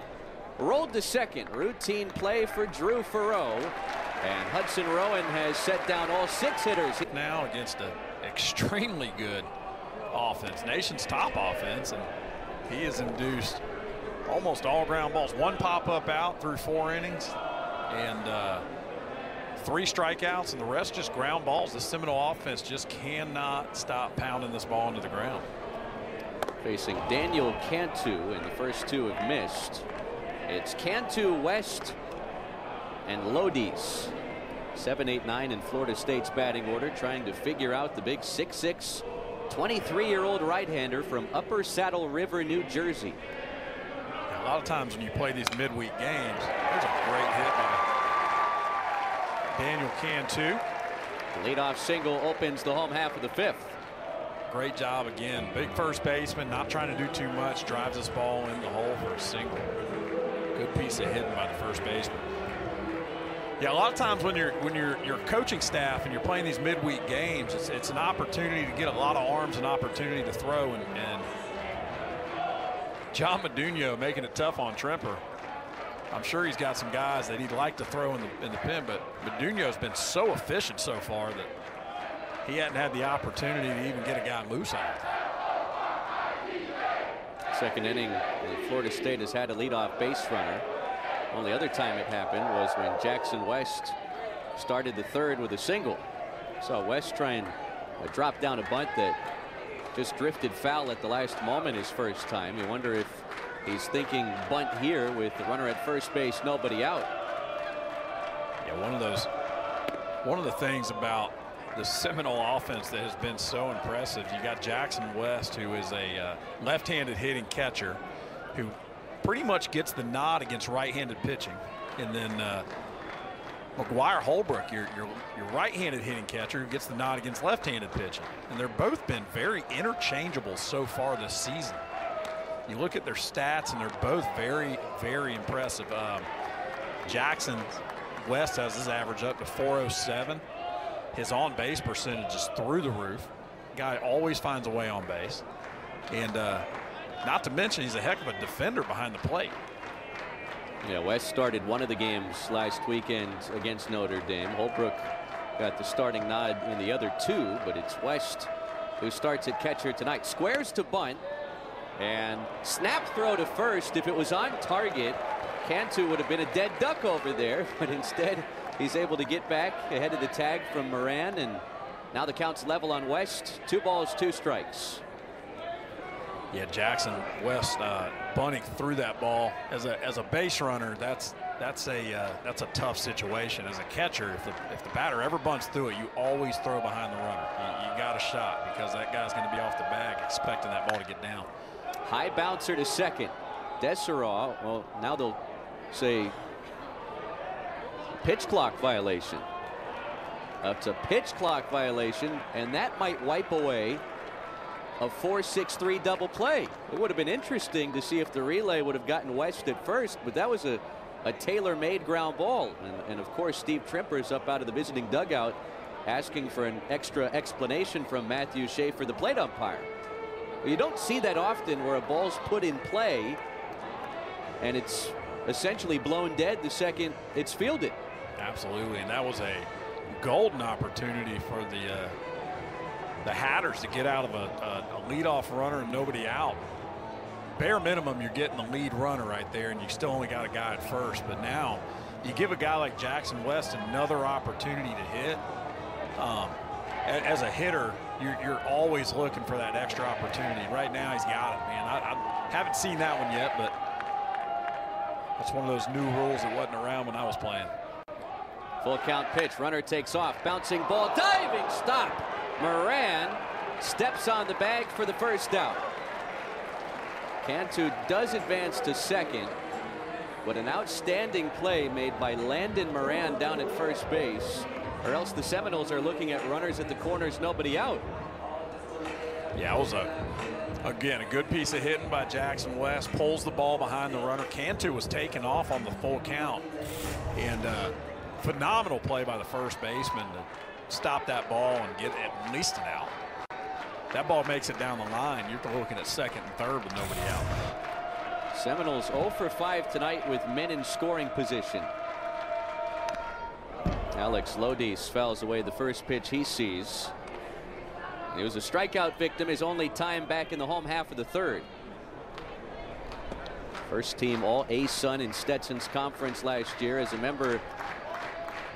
Rolled to second. Routine play for Drew Ferreau, and Hudson Rowan has set down all 6 hitters. Now against an extremely good offense, nation's top offense, and he has induced almost all ground balls. 1 pop-up out through 4 innings, and 3 strikeouts, and the rest just ground balls. The Seminole offense just cannot stop pounding this ball into the ground. Facing Daniel Cantu, and the first 2 have missed. It's Cantu, West, and Lodis. 7, 8, 9 in Florida State's batting order, trying to figure out the big 6'6", 23-year-old right-hander from Upper Saddle River, New Jersey. A lot of times when you play these midweek games, there's a great hit by Daniel Cantu. The leadoff single opens the home half of the 5th. Great job again. Big first baseman, not trying to do too much, drives this ball in the hole for a single. Good piece of hitting by the first baseman. Yeah, a lot of times when your coaching staff and you're playing these midweek games, it's an opportunity to get a lot of arms, an opportunity to throw, and John Madunio making it tough on Trimper. I'm sure he's got some guys that he'd like to throw in the pen, but Madunio's been so efficient so far that he hadn't had the opportunity to even get a guy loose out of it. Second inning, Florida State has had a leadoff base runner. Only other time it happened was when Jackson West started the 3rd with a single. Saw West try and drop down a bunt that Just drifted foul at the last moment his first time. You wonder if he's thinking bunt here with the runner at first base, nobody out. Yeah, one of the things about the Seminole offense that has been so impressive, you got Jackson West, who is a left-handed hitting catcher who pretty much gets the nod against right-handed pitching. And then McGuire Holbrook, your right-handed hitting catcher, who gets the nod against left-handed pitching. And they're both been very interchangeable so far this season. You look at their stats, and they're both very, very impressive. Jackson West has his average up to 407. His on-base percentage is through the roof. Guy always finds a way on base. And not to mention, he's a heck of a defender behind the plate. Yeah, West started one of the games last weekend against Notre Dame. Holbrook got the starting nod in the other two, but it's West who starts at catcher tonight. Squares to bunt and snap throw to first. If it was on target, Cantu would have been a dead duck over there, but instead he's able to get back ahead of the tag from Moran, and now the count's level on West. 2 balls, 2 strikes. Yeah, Jackson West bunting through that ball as a base runner. That's a tough situation as a catcher. If the batter ever bunts through it, you always throw behind the runner. You got a shot because that guy's going to be off the bag expecting that ball to get down. High bouncer to second. Dessera. Well, now they'll say pitch clock violation. That's a pitch clock violation, and that might wipe away a 4-6-3 double play. It would have been interesting to see if the relay would have gotten West at first, but that was a tailor-made ground ball. And of course, Steve Trimper is up out of the visiting dugout asking for an extra explanation from Matthew Schaefer, the plate umpire. You don't see that often where a ball's put in play and it's essentially blown dead the second it's fielded. Absolutely, and that was a golden opportunity for the Hatters to get out of a leadoff runner and nobody out. Bare minimum, you're getting the lead runner right there, and you still only got a guy at first. But now you give a guy like Jackson West another opportunity to hit. As a hitter, you're always looking for that extra opportunity. Right now, he's got it, man. I haven't seen that one yet, but that's one of those new rules that wasn't around when I was playing. Full count pitch. Runner takes off. Bouncing ball. Diving stop. Moran steps on the bag for the first out. Cantu does advance to second, but an outstanding play made by Landon Moran down at first base, or else the Seminoles are looking at runners at the corners, nobody out. Yeah, it was again a good piece of hitting by Jackson West. Pulls the ball behind the runner. Cantu was taken off on the full count, and phenomenal play by the first baseman to stop that ball and get at least an out. That ball makes it down the line. You're looking at second and third with nobody out. Seminoles 0 for 5 tonight with men in scoring position. Alex Lodis fouls away the first pitch he sees. He was a strikeout victim, his only time back in the home half of the third. First team All-A Sun in Stetson's conference last year as a member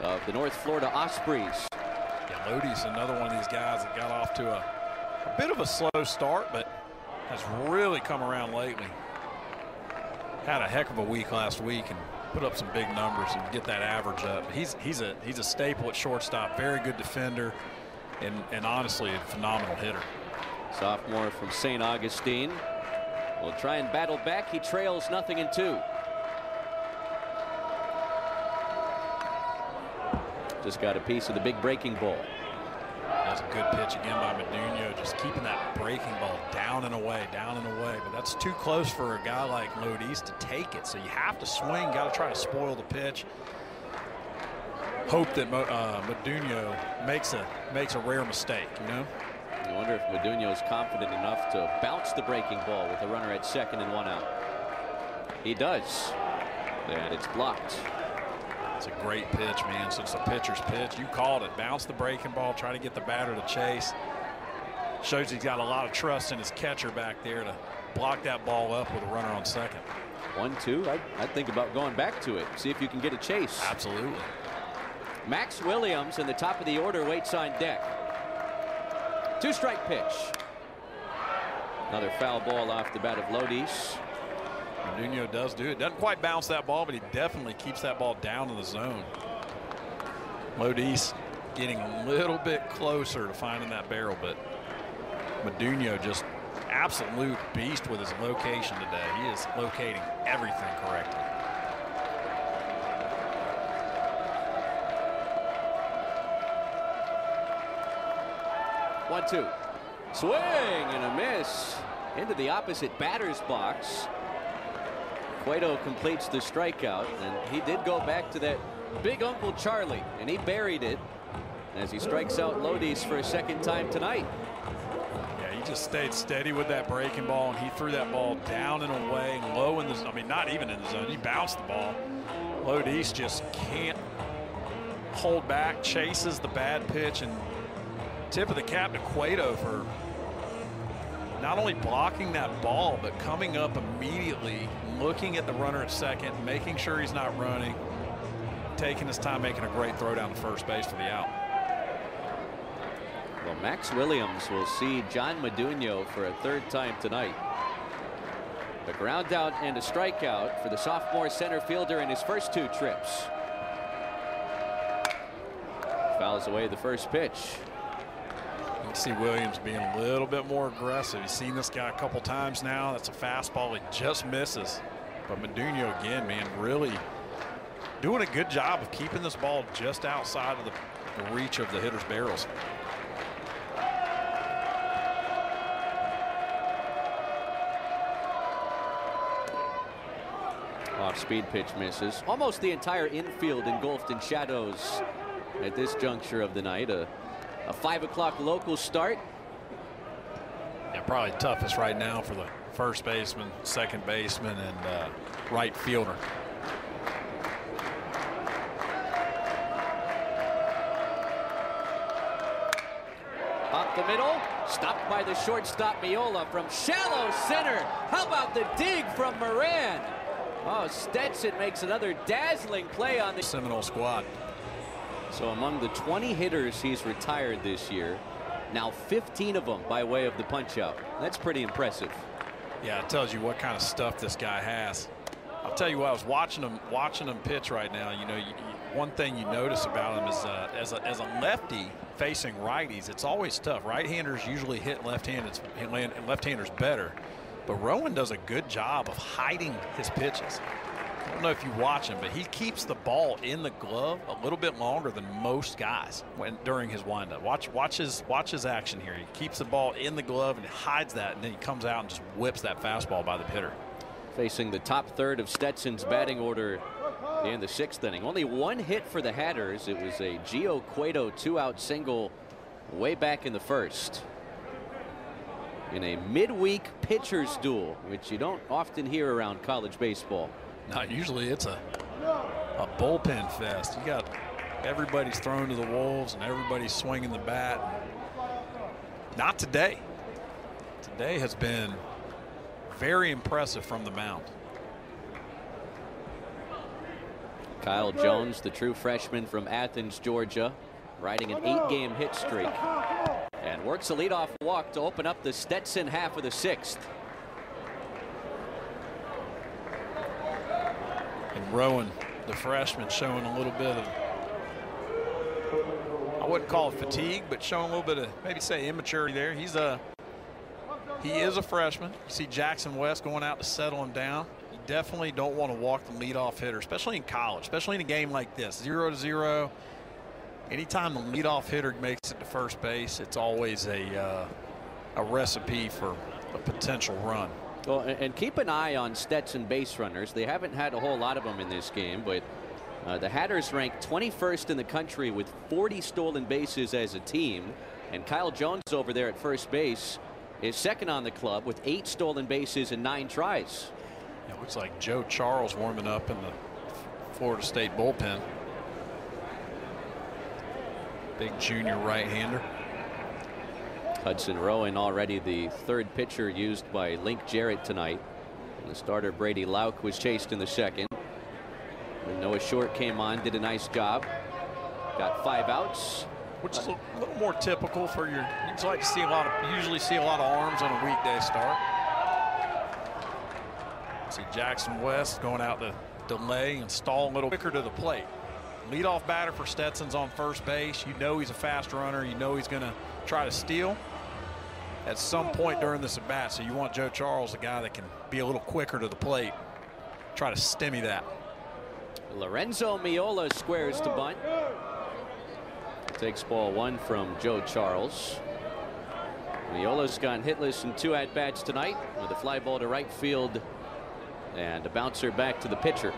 of the North Florida Ospreys. Yeah, Lodis, another one of these guys that got off to a bit of a slow start, but has really come around lately. Had a heck of a week last week and put up some big numbers and get that average up. He's a staple at shortstop, very good defender, and honestly a phenomenal hitter. Sophomore from St. Augustine will try and battle back. He trails 0-2. Just got a piece of the big breaking ball. That's a good pitch again by Madunio, just keeping that breaking ball down and away. But that's too close for a guy like Lodis to take it. So you have to swing, got to try to spoil the pitch. Hope that Madunio makes a rare mistake, you know? You wonder if Madunio is confident enough to bounce the breaking ball with a runner at second and 1 out. He does, and it's blocked. It's a great pitch, man. Since the pitcher's pitch, you called it. Bounce the breaking ball, try to get the batter to chase. Shows he's got a lot of trust in his catcher back there to block that ball up with a runner on second. 1-2. I'd think about going back to it. See if you can get a chase. Absolutely. Max Williams in the top of the order waits on deck. 2-strike pitch. Another foul ball off the bat of Lodis. Madunio does do it. Doesn't quite bounce that ball, but he definitely keeps that ball down in the zone. Lodis getting a little bit closer to finding that barrel, but Madunio just absolute beast with his location today. He is locating everything correctly. One, two. Swing and a miss into the opposite batter's box. Cueto completes the strikeout, and he did go back to that big Uncle Charlie, and he buried it as he strikes out Lodis for a second time tonight. Yeah, he just stayed steady with that breaking ball, and he threw that ball down and away, low in the zone. I mean, not even in the zone. He bounced the ball. Lodis just can't hold back, chases the bad pitch, and tip of the cap to Cueto for not only blocking that ball, but coming up immediately, looking at the runner at second, making sure he's not running, taking his time, making a great throw down to first base for the out. Well, Max Williams will see John Madunio for a third time tonight. The ground out and a strikeout for the sophomore center fielder in his first two trips. Fouls away the first pitch. You see Williams being a little bit more aggressive. He's seen this guy a couple times now. That's a fastball. He just misses. But Madunio again, man, really doing a good job of keeping this ball just outside of the reach of the hitter's barrels. Off-speed pitch misses. Almost the entire infield engulfed in shadows at this juncture of the night. A 5 o'clock local start. Yeah, probably toughest right now for the first baseman, second baseman, and right fielder. Up the middle, stopped by the shortstop Miola from shallow center. How about the dig from Moran? Oh, Stetson makes another dazzling play on the Seminole squad. So among the 20 hitters he's retired this year, now 15 of them by way of the punch-out. That's pretty impressive. Yeah, it tells you what kind of stuff this guy has. I'll tell you what, I was watching him pitch right now. You know, one thing you notice about him is as a lefty facing righties, it's always tough. Right-handers usually hit left-handers, and left-handers better. But Rowan does a good job of hiding his pitches. I don't know if you watch him, but he keeps the ball in the glove a little bit longer than most guys during his windup. Watch his action here. He keeps the ball in the glove and hides that, and then he comes out and just whips that fastball by the hitter. Facing the top third of Stetson's batting order in the sixth inning. Only one hit for the Hatters. It was a Gio Cueto two-out single way back in the first. In a midweek pitcher's duel, which you don't often hear around college baseball. Not usually. It's a bullpen fest. You got everybody's thrown to the wolves and everybody's swinging the bat. Not today. Today has been very impressive from the mound. Kyle Jones, the true freshman from Athens, Georgia, riding an 8-game hit streak, and works a leadoff walk to open up the Stetson half of the sixth. And Rowan, the freshman, showing a little bit of, I wouldn't call it fatigue, but showing a little bit of, maybe say, immaturity there. He is a freshman. You see Jackson West going out to settle him down. You definitely don't want to walk the leadoff hitter, especially in college, especially in a game like this, 0-0. Anytime the leadoff hitter makes it to first base, it's always a recipe for a potential run. Well, and keep an eye on Stetson base runners. They haven't had a whole lot of them in this game, but the Hatters ranked 21st in the country with 40 stolen bases as a team. And Kyle Jones over there at first base is second on the club with 8 stolen bases and 9 tries. It looks like Joe Charles warming up in the Florida State bullpen. Big junior right-hander. Hudson Rowan, already the third pitcher used by Link Jarrett tonight. And the starter Brady Lauk was chased in the second. And Noah Short came on, did a nice job. Got 5 outs. which is a little more typical for your. You'd like to see a lot of, usually see a lot of arms on a weekday start. See Jackson West going out to delay and stall a little quicker to the plate. Leadoff batter for Stetson's on first base. You know he's a fast runner. You know he's going to try to steal at some point during this at bat. So you want Joe Charles, a guy that can be a little quicker to the plate, try to stemmy that. Lorenzo Miola squares the bunt. Takes ball one from Joe Charles. Miola's gone hitless in two at-bats tonight with a fly ball to right field and a bouncer back to the pitcher.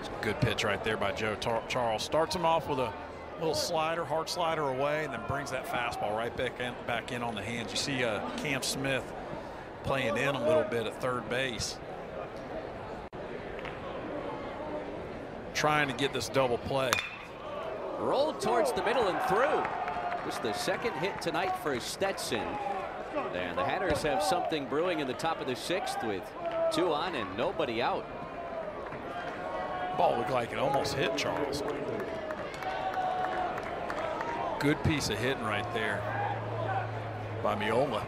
It's a good pitch right there by Joe Charles. Starts him off with a little slider, hard slider away, and then brings that fastball right back in on the hands. You see Cam Smith playing in a little bit at third base, trying to get this double play. Roll towards the middle and through. Just the second hit tonight for Stetson. And the Hatters have something brewing in the top of the sixth with two on and nobody out. Ball looked like it almost hit Charles. Good piece of hitting right there by Miola.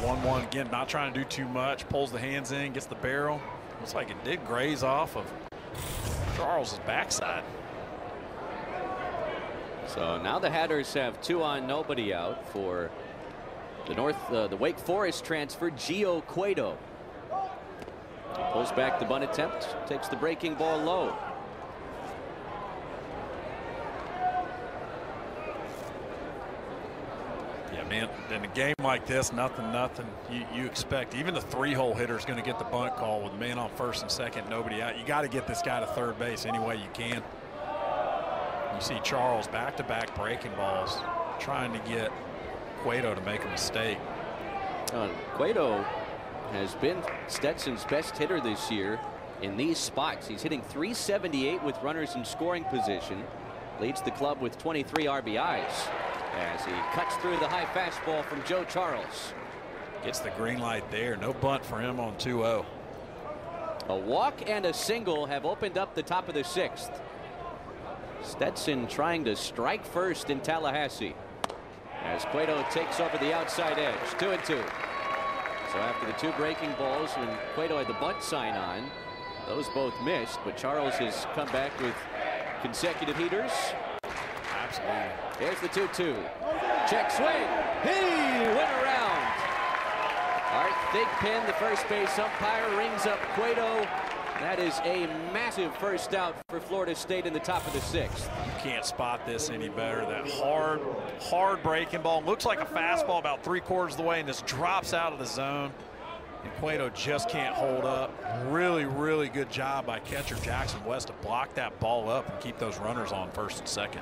1-1 again, not trying to do too much. Pulls the hands in, gets the barrel. Looks like it did graze off of Charles' backside. So now the Hatters have two on, nobody out for the Wake Forest transfer Gio Cueto. Pulls back the bunt attempt, takes the breaking ball low. Yeah, man, in a game like this, nothing you expect. Even the three-hole hitter is going to get the bunt call with man on first and second, nobody out. You got to get this guy to third base any way you can. You see Charles back-to-back breaking balls, trying to get Cueto to make a mistake. Cueto has been Stetson's best hitter this year in these spots. He's hitting .378 with runners in scoring position. Leads the club with 23 RBIs as he cuts through the high fastball from Joe Charles. Gets the green light there. No bunt for him on 2-0. A walk and a single have opened up the top of the sixth. Stetson trying to strike first in Tallahassee as Cueto takes over the outside edge. 2-2. So after the two breaking balls, when Cueto had the bunt sign on, those both missed, but Charles has come back with consecutive heaters. Absolutely. There's the 2-2. Check swing. He went around. Art Thigpen, the first base umpire, rings up Cueto. That is a massive first out for Florida State in the top of the sixth. You can't spot this any better. That hard breaking ball. Looks like a fastball about three-quarters of the way, and this drops out of the zone. And Cueto just can't hold up. Really, really good job by catcher Jackson West to block that ball up and keep those runners on first and second.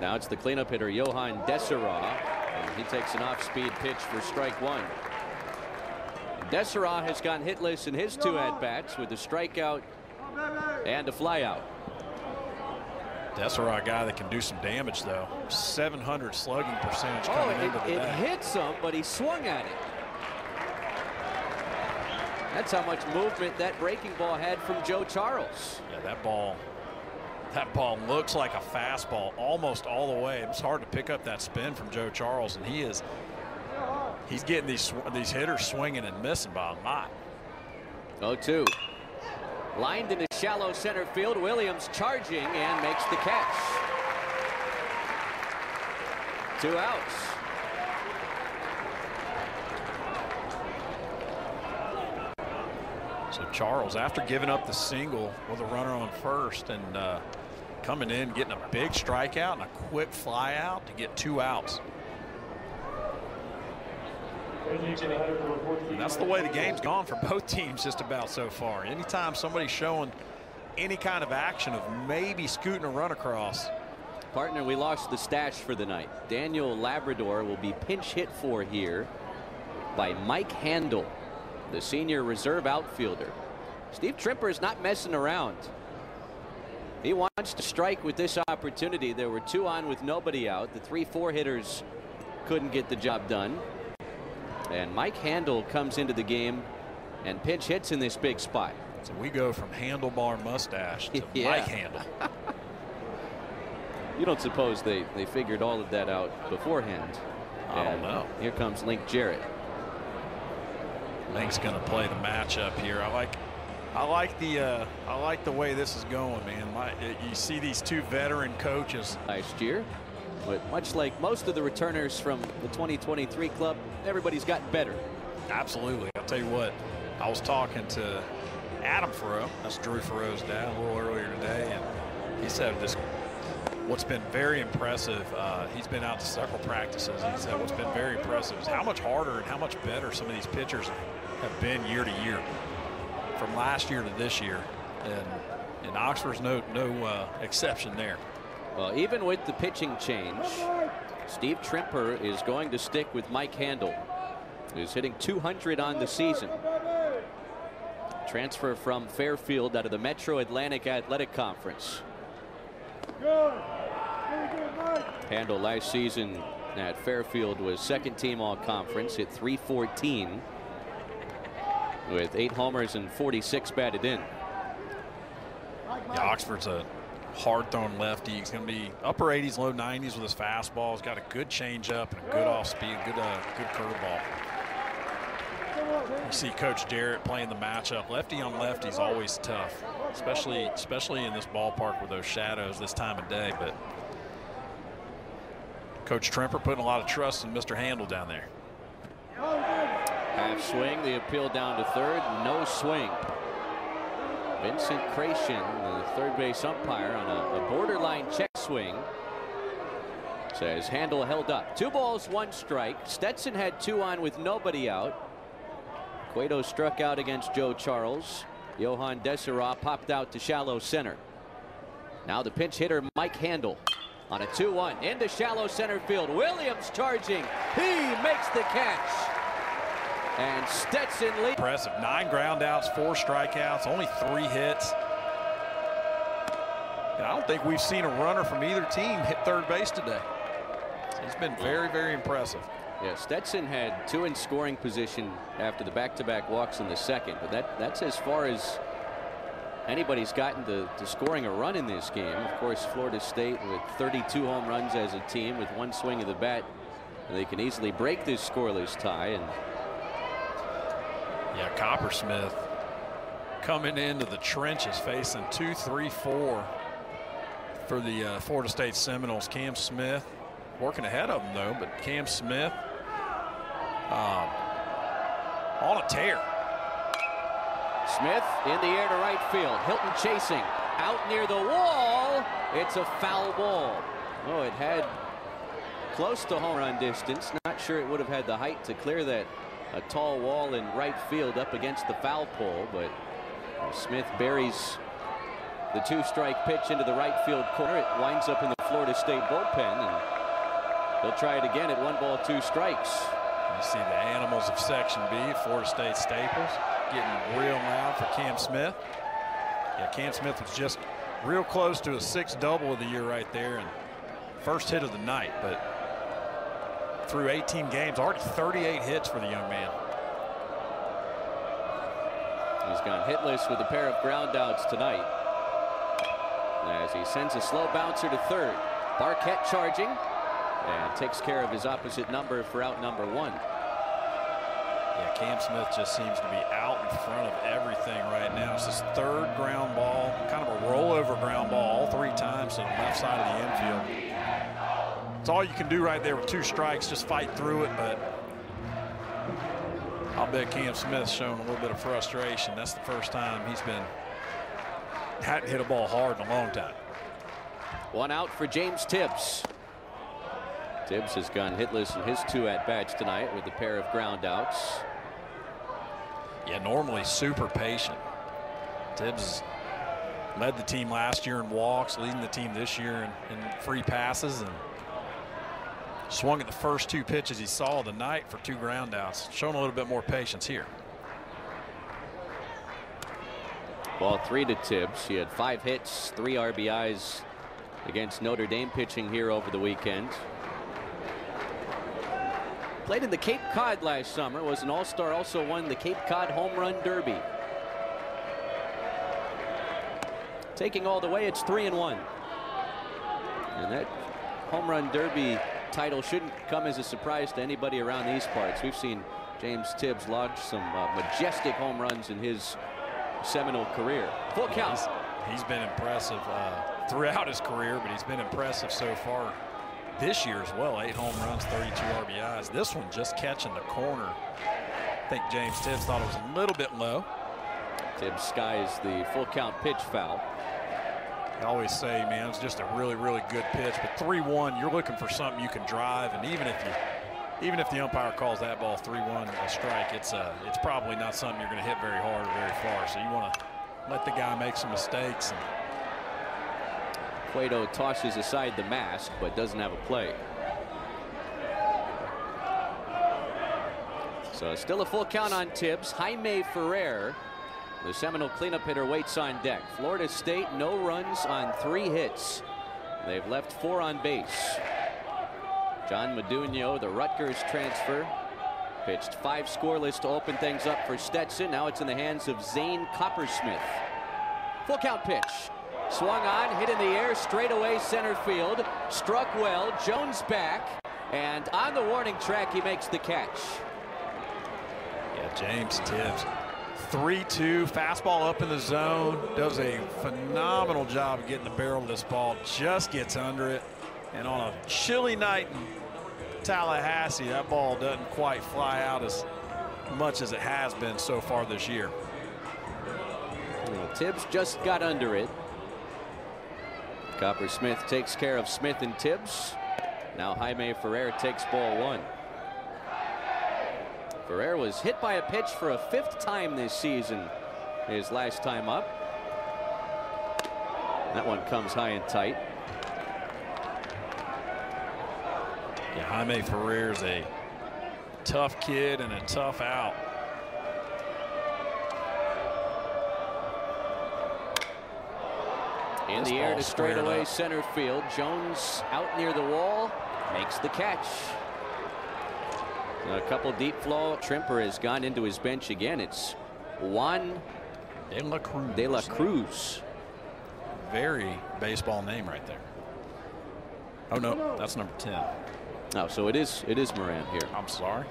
Now it's the cleanup hitter, Johan Dessera, and he takes an off-speed pitch for strike one. Dessera has gone hitless in his two at-bats with a strikeout and a flyout. Dessera, a guy that can do some damage, though. 700 slugging percentage coming into the bat. It hits him, but he swung at it. That's how much movement that breaking ball had from Joe Charles. Yeah, that ball looks like a fastball almost all the way. It's hard to pick up that spin from Joe Charles, and he is... He's getting these hitters swinging and missing by a lot. 0-2. Lined into shallow center field. Williams charging and makes the catch. Two outs. So Charles, after giving up the single with a runner on first and coming in, getting a big strikeout and a quick fly out to get two outs. And that's the way the game's gone for both teams just about so far. Anytime somebody's showing any kind of action of maybe scooting a run across. Partner, we lost the stash for the night. Daniel Labrador will be pinch hit for here by Mike Handel, the senior reserve outfielder. Steve Trimper is not messing around. He wants to strike with this opportunity. There were two on with nobody out. The 3-4 hitters couldn't get the job done. And Mike Handel comes into the game and pinch hits in this big spot. So we go from handlebar mustache to Mike Handle. You don't suppose they figured all of that out beforehand? I don't know. Here comes Link Jarrett. Link's going to play the matchup here. I like the way this is going, man. You see these two veteran coaches. Last year, but much like most of the returners from the 2023 club, everybody's gotten better. Absolutely. I'll tell you what, I was talking to Adam Ferreau, that's Drew Ferreau's dad, a little earlier today, and he said this. What's been very impressive, he's been out to several practices, and he said what's been very impressive is how much harder and how much better some of these pitchers have been year to year, from last year to this year, and Oxford's no exception there. Well, even with the pitching change, Steve Trimper is going to stick with Mike Handle, who's hitting 200 on the season. Transfer from Fairfield out of the Metro Atlantic Athletic Conference. Handle last season at Fairfield was second team all conference, hit .314 with 8 homers and 46 batted in. Yeah, Oxford's a hard thrown lefty. He's going to be upper 80s, low 90s with his fastball. He's got a good changeup and a good off speed, good curveball. You see Coach Jarrett playing the matchup. Lefty on lefty is always tough, especially in this ballpark with those shadows this time of day. But Coach Trimper putting a lot of trust in Mr. Handle down there. Half swing, the appeal down to third, no swing. Vincent Cration, the third base umpire, on a borderline check swing, says Handle held up. 2 balls, 1 strike. Stetson had 2 on with nobody out. Cueto struck out against Joe Charles. Johan Dessera popped out to shallow center. Now the pinch hitter Mike Handle on a 2-1 into shallow center field. Williams charging. He makes the catch. And Stetson leads. Impressive. 9 ground outs, 4 strikeouts, only 3 hits. And I don't think we've seen a runner from either team hit third base today. It's been very, very impressive. Yeah, Stetson had 2 in scoring position after the back-to-back walks in the second, but that's as far as anybody's gotten to scoring a run in this game. Of course, Florida State with 32 home runs as a team with 1 swing of the bat, and they can easily break this scoreless tie. And yeah, Coppersmith coming into the trenches, facing 2-3-4 for the Florida State Seminoles. Cam Smith working ahead of him though, but Cam Smith on a tear. Smith in the air to right field. Hilton chasing out near the wall. It's a foul ball. Oh, it had close to home run distance. Not sure it would have had the height to clear that a tall wall in right field up against the foul pole, but Smith buries the 2-strike pitch into the right field corner. It winds up in the Florida State bullpen, and they'll try it again at 1 ball, 2 strikes. You see the animals of Section B, Florida State Staples, getting real loud for Cam Smith. Yeah, Cam Smith was just real close to a 6th double of the year right there, and first hit of the night. But through 18 games, already 38 hits for the young man. He's gone hitless with a pair of ground outs tonight, as he sends a slow bouncer to third. Barquette charging. And takes care of his opposite number for out number 1. Yeah, Cam Smith just seems to be out in front of everything right now. It's his 3rd ground ball, kind of a rollover ground ball, all 3 times to the left side of the infield. It's all you can do right there with 2 strikes, just fight through it. But I'll bet Cam Smith's showing a little bit of frustration. That's the first time he's hadn't hit a ball hard in a long time. 1 out for James Tibbs. Tibbs has gone hitless in his 2 at-bats tonight with a pair of ground-outs. Yeah, normally super patient. Tibbs led the team last year in walks, leading the team this year in free passes, and swung at the first 2 pitches he saw of the night for 2 ground-outs. Showing a little bit more patience here. Ball 3 to Tibbs. He had 5 hits, 3 RBIs against Notre Dame pitching here over the weekend. Played in the Cape Cod last summer, was an all-star, also won the Cape Cod Home Run Derby. taking all the way. It's 3-1. And that home run derby title shouldn't come as a surprise to anybody around these parts. We've seen James Tibbs lodge some majestic home runs in his seminal career. Full count. He's been impressive throughout his career, but he's been impressive so far this year as well. 8 home runs, 32 RBIs. This one just catching the corner. I think James Tibbs thought it was a little bit low. Tibbs skies the full count pitch foul. I always say, man, it's just a really, really good pitch. But 3-1, you're looking for something you can drive, and even if the umpire calls that ball 3-1 a strike, it's probably not something you're going to hit very hard or very far. So you want to let the guy make some mistakes. Cueto tosses aside the mask, but doesn't have a play. So still a full count on Tibbs. Jaime Ferrer, the Seminole cleanup hitter, waits on deck. Florida State, no runs on 3 hits. They've left 4 on base. John Madunio, the Rutgers transfer, pitched 5 scoreless to open things up for Stetson. Now it's in the hands of Zane Coppersmith. Full count pitch. Swung on, hit in the air, straight away center field. Struck well, Jones back, and on the warning track, he makes the catch. Yeah, James Tibbs. 3-2, fastball up in the zone. Does a phenomenal job of getting the barrel of this ball. Just gets under it. And on a chilly night in Tallahassee, that ball doesn't quite fly out as much as it has been so far this year. Well, Tibbs just got under it. Coppersmith takes care of Smith and Tibbs. Now Jaime Ferrer takes ball 1. Ferrer was hit by a pitch for a 5th time this season, his last time up. That one comes high and tight. Yeah, Jaime Ferrer is a tough kid and a tough out. In the air to straightaway center field. Jones out near the wall, makes the catch. A couple deep flow. Trimper has gone into his bench again. It's Juan De La Cruz. Very baseball name right there. Oh no, that's number 10. Oh, so it is Moran here. I'm sorry.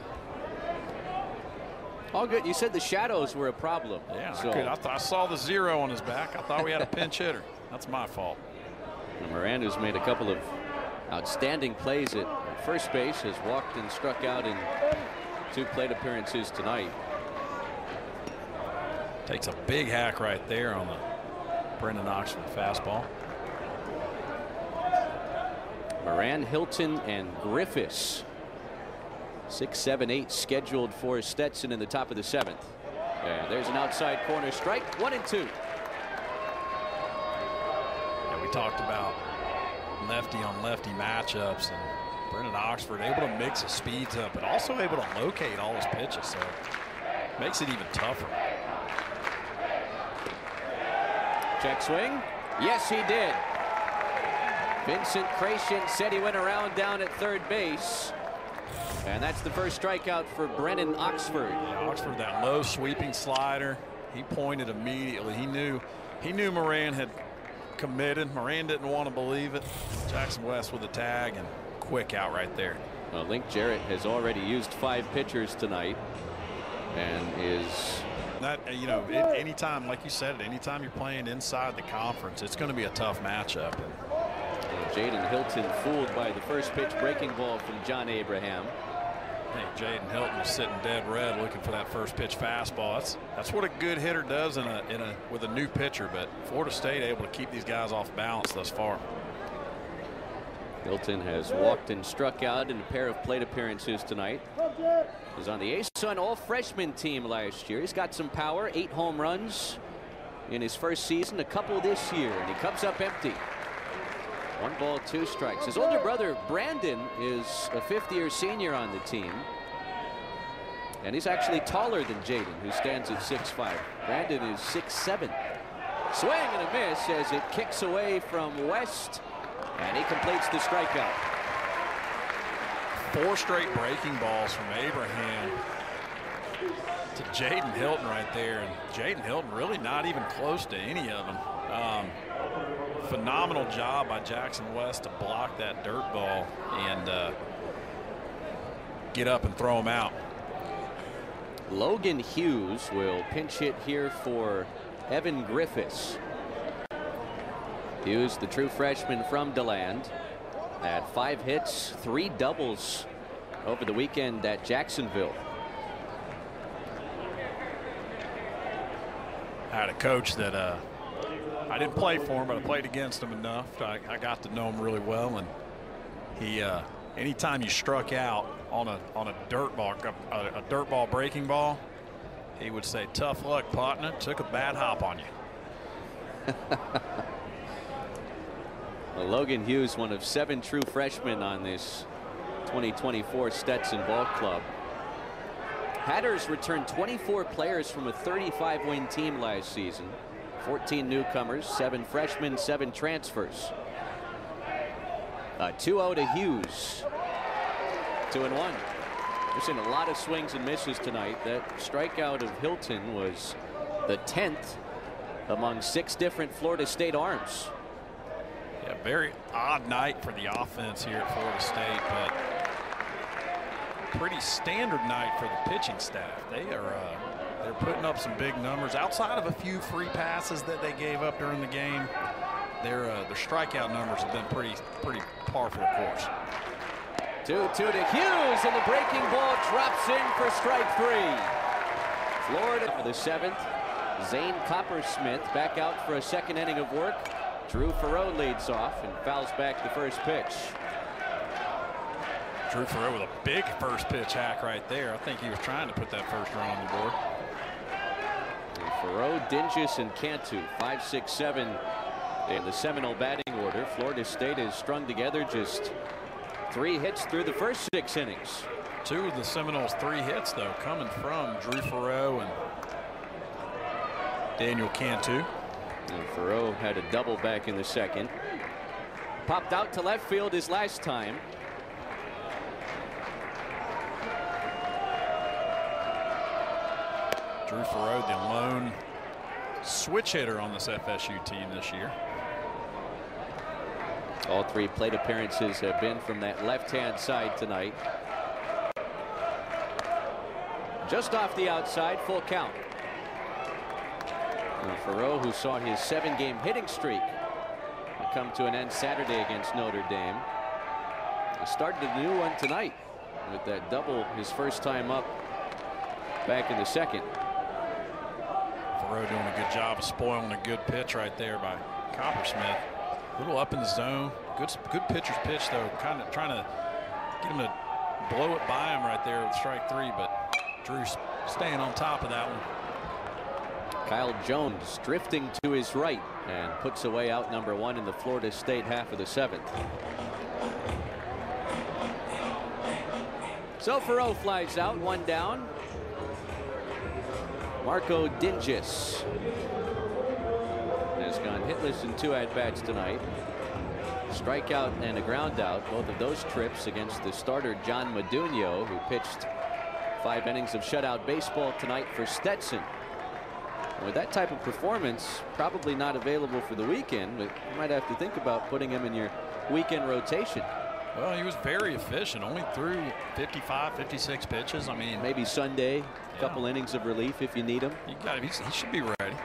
All good. You said the shadows were a problem. Yeah, so I saw the 0 on his back. I thought we had a pinch hitter. That's my fault. And Moran, who's made a couple of outstanding plays at first base, has walked and struck out in 2 plate appearances tonight. Takes a big hack right there on the Brendan Oxford fastball. Moran, Hilton, and Griffiths. 6, 7, 8 scheduled for Stetson in the top of the 7th. And there's an outside corner strike. 1-2. And we talked about lefty on lefty matchups, and Brendan Oxford able to mix his speeds up, but also able to locate all his pitches, so it makes it even tougher. Check swing. Yes, he did. Vincent Crashen said he went around down at third base, and that's the first strikeout for Brendan Oxford. Yeah, Oxford, that low sweeping slider, he pointed immediately. He knew Moran had committed. Moran didn't want to believe it. Jackson West with a tag and quick out right there. Well, Link Jarrett has already used 5 pitchers tonight, and is that, you know, anytime, like you said, anytime you're playing inside the conference, it's going to be a tough matchup. Jaden Hilton fooled by the first pitch breaking ball from John Abraham. I think Jaden Hilton was sitting dead red looking for that first pitch fastball. That's what a good hitter does with a new pitcher, but Florida State able to keep these guys off balance thus far. Hilton has walked and struck out in a pair of plate appearances tonight. He's on the A-Sun all-freshman team last year. He's got some power, 8 home runs in his first season, a couple this year, and he comes up empty. 1-2 strikes. His older brother Brandon is a 5th-year senior on the team, and he's actually taller than Jaden, who stands at 6'5". Brandon is 6'7". Swing and a miss as it kicks away from West, and he completes the strikeout. 4 straight breaking balls from Abraham to Jaden Hilton right there, and Jaden Hilton really not even close to any of them. phenomenal job by Jackson West to block that dirt ball and get up and throw him out. Logan Hughes will pinch hit here for Evan Griffiths. Hughes, the true freshman from DeLand, had 5 hits, 3 doubles over the weekend at Jacksonville. I had a coach that I didn't play for him, but I played against him enough. I got to know him really well, and he anytime you struck out on a dirt ball, a dirt ball breaking ball, he would say, "Tough luck, partner. Took a bad hop on you." Well, Logan Hughes, one of 7 true freshmen on this 2024 Stetson Ball Club. Hatters returned 24 players from a 35-win team last season. 14 newcomers, 7 freshmen, 7 transfers. 2-0 to Hughes. 2-1. We're seeing a lot of swings and misses tonight. That strikeout of Hilton was the 10th among 6 different Florida State arms. Yeah, very odd night for the offense here at Florida State, but pretty standard night for the pitching staff. They are they're putting up some big numbers outside of a few free passes that they gave up during the game. Their strikeout numbers have been pretty par for the course. 2-2 to Hughes, and the breaking ball drops in for strike 3. Florida for the 7th. Zane Coppersmith back out for a 2nd inning of work. Drew Ferreau leads off and fouls back the first pitch. Drew Ferreau with a big first pitch hack right there. I think he was trying to put that first run on the board. And Ferreau, Dinges, and Cantu, 5, 6, 7 in the Seminole batting order. Florida State has strung together just 3 hits through the first 6 innings. 2 of the Seminoles' 3 hits, though, coming from Drew Ferreau and Daniel Cantu. And Ferreau had a double back in the 2nd. Popped out to left field his last time. Drew Ferreau, the lone switch hitter on this FSU team this year. All 3 plate appearances have been from that left-hand side tonight. Just off the outside, full count. And Ferreau, who saw his 7-game hitting streak come to an end Saturday against Notre Dame, started a new one tonight with that double his first time up back in the 2nd. Ferreau doing a good job of spoiling a good pitch right there by Coppersmith. A little up in the zone. Good pitcher's pitch, though, kind of trying to get him to blow it by him right there with strike 3, but Drew's staying on top of that one. Kyle Jones drifting to his right and puts away out number 1 in the Florida State half of the 7th. So Ferreau flies out, 1 down. Marco Dinges has gone hitless in 2 at-bats tonight. Strikeout and a groundout, both of those trips against the starter John Madunio, who pitched 5 innings of shutout baseball tonight for Stetson. With that type of performance, probably not available for the weekend, but you might have to think about putting him in your weekend rotation. Well, he was very efficient, only threw 55, 56 pitches. I mean, maybe Sunday, a couple innings of relief if you need him. You got him. He should be ready.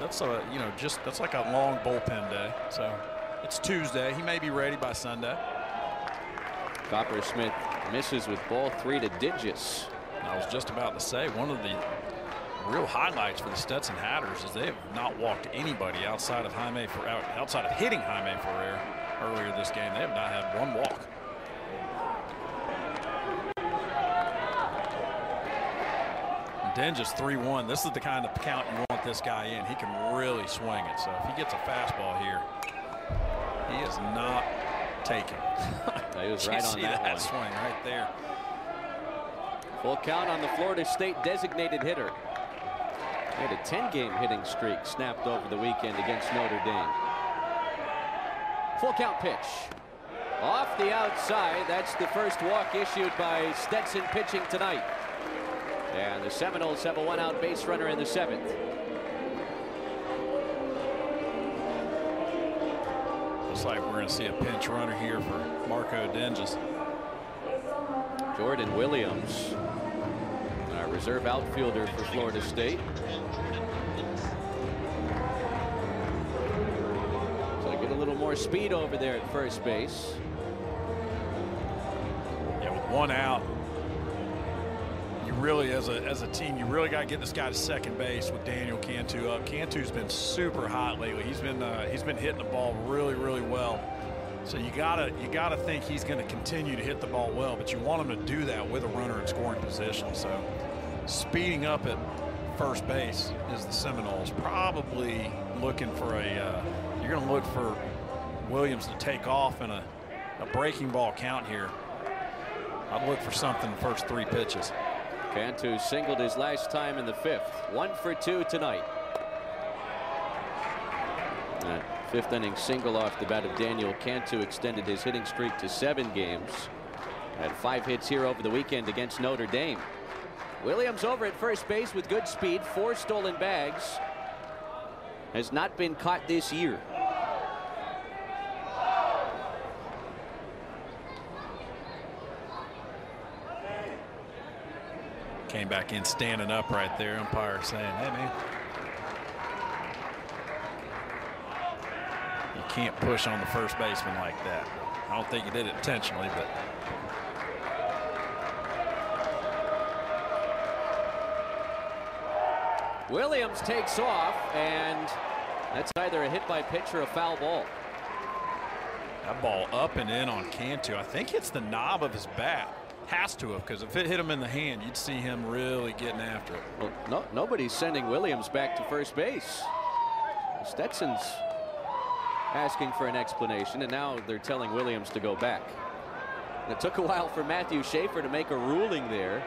That's a, you know, just that's like a long bullpen day. So it's Tuesday. He may be ready by Sunday. Coppersmith misses with ball 3 to Dinges. I was just about to say, one of the real highlights for the Stetson Hatters is they have not walked anybody outside of hitting Jaime Ferrer earlier this game. They have not had 1 walk. Dinges 3-1. This is the kind of count you want this guy in. He can really swing it. So if he gets a fastball here, he is not taking. He was right on that swing right there. Full count on the Florida State designated hitter. He had a 10-game hitting streak snapped over the weekend against Notre Dame. Full count pitch. Off the outside. That's the first walk issued by Stetson pitching tonight. And the Seminoles have a 1-out base runner in the 7th. Looks like we're going to see a pinch runner here for Marco Dinges. Jordan Williams, our reserve outfielder for Florida State. So I get a little more speed over there at first base. Yeah, with one out, you really, as a team, you really got to get this guy to second base with Daniel Cantu up. Cantu's been super hot lately. He's been hitting the ball really well. So you gotta think he's going to continue to hit the ball well, but you want him to do that with a runner in scoring position. So speeding up at first base is the Seminoles probably looking for a. You're going to look for Williams to take off in a breaking ball count here. I'd look for something the first three pitches. Cantu singled his last time in the fifth. 1 for 2 tonight. Fifth inning single off the bat of Daniel Cantu extended his hitting streak to 7 games. Had 5 hits here over the weekend against Notre Dame. Williams over at first base with good speed, 4 stolen bags. Has not been caught this year. Came back in standing up right there. Umpire saying, hey man. You can't push on the first baseman like that. I don't think he did it intentionally, but. Williams takes off, and that's either a hit by pitch or a foul ball. That ball up and in on Cantu. I think hits the knob of his bat. Has to have, because if it hit him in the hand, you'd see him really getting after it. Well, no, nobody's sending Williams back to first base. Stetson's asking for an explanation, and now they're telling Williams to go back. And it took a while for Matthew Schaefer to make a ruling there.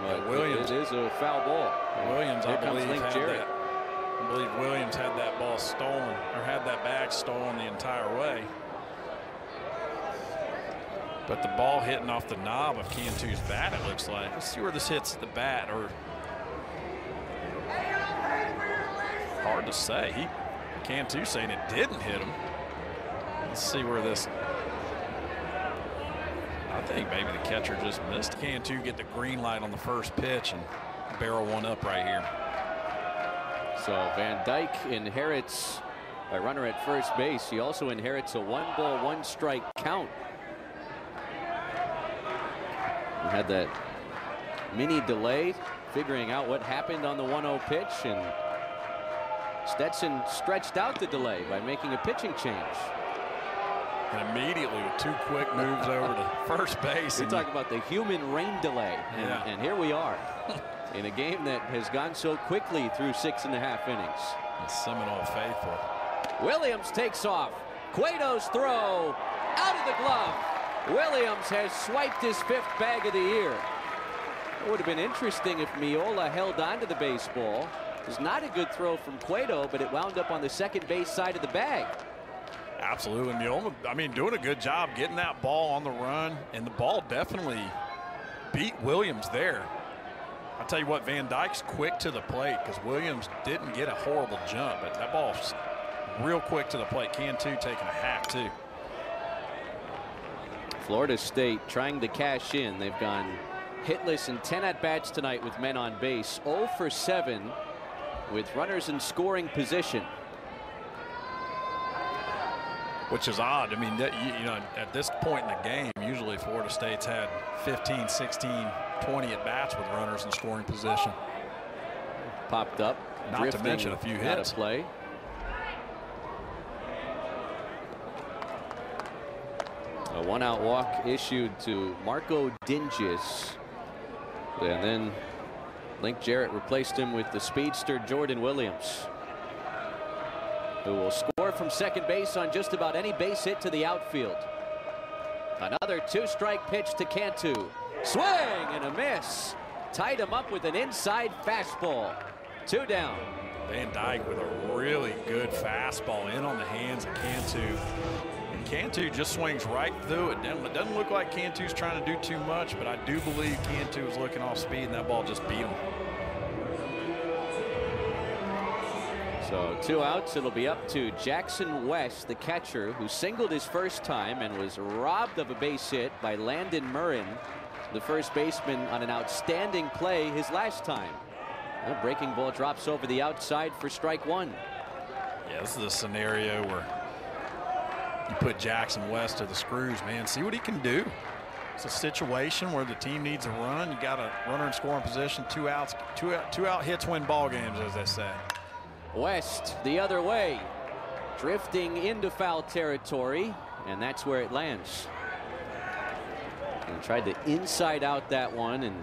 But Williams, it is a foul ball. Williams, I believe, Link Jarrett. I believe Williams had that ball stolen, or had that bag stolen the entire way. But the ball hitting off the knob of Cantu's bat, it looks like. Let's see where this hits the bat, or hard to say. He. Cantu saying it didn't hit him. Let's see where this. I think maybe the catcher just missed. Cantu get the green light on the first pitch and barrel one up right here. So Van Dyke inherits a runner at first base. He also inherits a 1-ball, 1-strike count. He had that mini delay figuring out what happened on the 1-0 pitch, and Stetson stretched out the delay by making a pitching change. And immediately with 2 quick moves over to first base. You're talking about the human rain delay. And, yeah. And here we are in a game that has gone so quickly through 6.5 innings. And Seminole faithful. Williams takes off. Cueto's throw out of the glove. Williams has swiped his 5th bag of the year. It would have been interesting if Miola held on to the baseball. It was not a good throw from Cueto, but it wound up on the second base side of the bag. Absolutely. Miola, I mean, doing a good job getting that ball on the run, and the ball definitely beat Williams there. I'll tell you what, Van Dyke's quick to the plate because Williams didn't get a horrible jump, but that ball's real quick to the plate. Cantu taking a hack, too. Florida State trying to cash in. They've gone hitless in 10 at-bats tonight with men on base. 0 for 7. With runners in scoring position. Which is odd. I mean, that, you know, at this point in the game, usually Florida State's had 15, 16, 20 at-bats with runners in scoring position. Popped up. Not to mention a few hits. Out of play. A 1-out walk issued to Marco Dinges. And then Link Jarrett replaced him with the speedster Jordan Williams, who will score from second base on just about any base hit to the outfield. Another 2-strike pitch to Cantu. Swing and a miss. Tied him up with an inside fastball. 2 down. Van Dyke with a really good fastball in on the hands of Cantu. And Cantu just swings right through it. It doesn't look like Cantu's trying to do too much, but I do believe Cantu was looking off speed, and that ball just beat him. So two outs. It'll be up to Jackson West, the catcher, who singled his first time and was robbed of a base hit by Landon Moran, the first baseman, on an outstanding play his last time. A breaking ball drops over the outside for strike one. Yeah, this is a scenario where you put Jackson West to the screws, man. See what he can do. It's a situation where the team needs a run. You got a runner in scoring position, two out hits win ball games, as they say. West the other way, drifting into foul territory, and that's where it lands. And tried to inside out that one and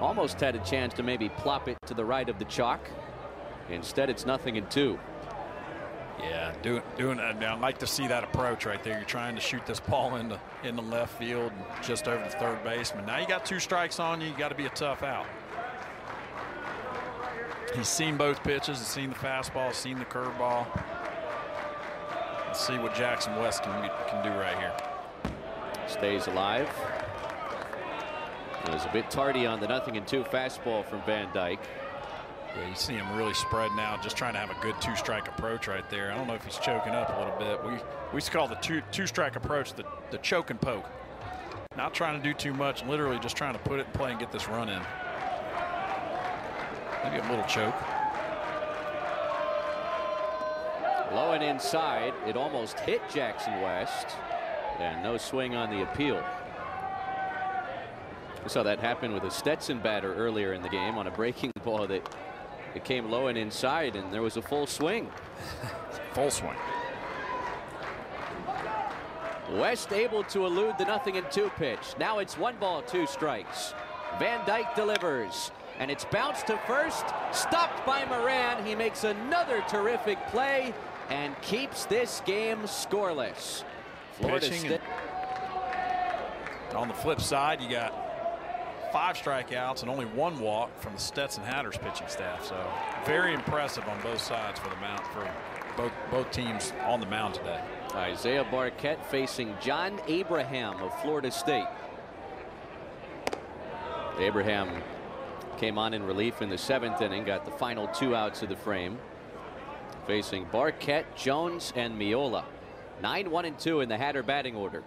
almost had a chance to maybe plop it to the right of the chalk. Instead, it's 0-2. Yeah, doing that. Now, I like to see that approach right there. You're trying to shoot this ball into left field, just over the third baseman. Now you got two strikes on you. You got to be a tough out. He's seen both pitches. He's seen the fastball. Seen the curveball. Let's see what Jackson West can do right here. Stays alive. It was a bit tardy on the 0-2 fastball from Van Dyke. Yeah, you see him really spreading out, just trying to have a good two-strike approach right there. I don't know if he's choking up a little bit. We used to call the two-strike approach the choke and poke. Not trying to do too much, literally just trying to put it in play and get this run in. Maybe a little choke. Low and inside. It almost hit Jackson West. And no swing on the appeal. We saw that happen with a Stetson batter earlier in the game on a breaking ball that it came low and inside, and there was a full swing. Full swing. West able to elude the 0-2 pitch. Now it's 1-2. Van Dyke delivers, and it's bounced to first, stopped by Moran. He makes another terrific play and keeps this game scoreless. Florida State. On the flip side, you got 5 strikeouts and only 1 walk from the Stetson Hatters pitching staff. So very impressive on both sides for the mound, for both teams on the mound today. Isaiah Barquette facing John Abraham of Florida State. Abraham came on in relief in the 7th inning, got the final 2 outs of the frame. Facing Barquette, Jones, and Miola. 9-1-2 in the Hatter batting order.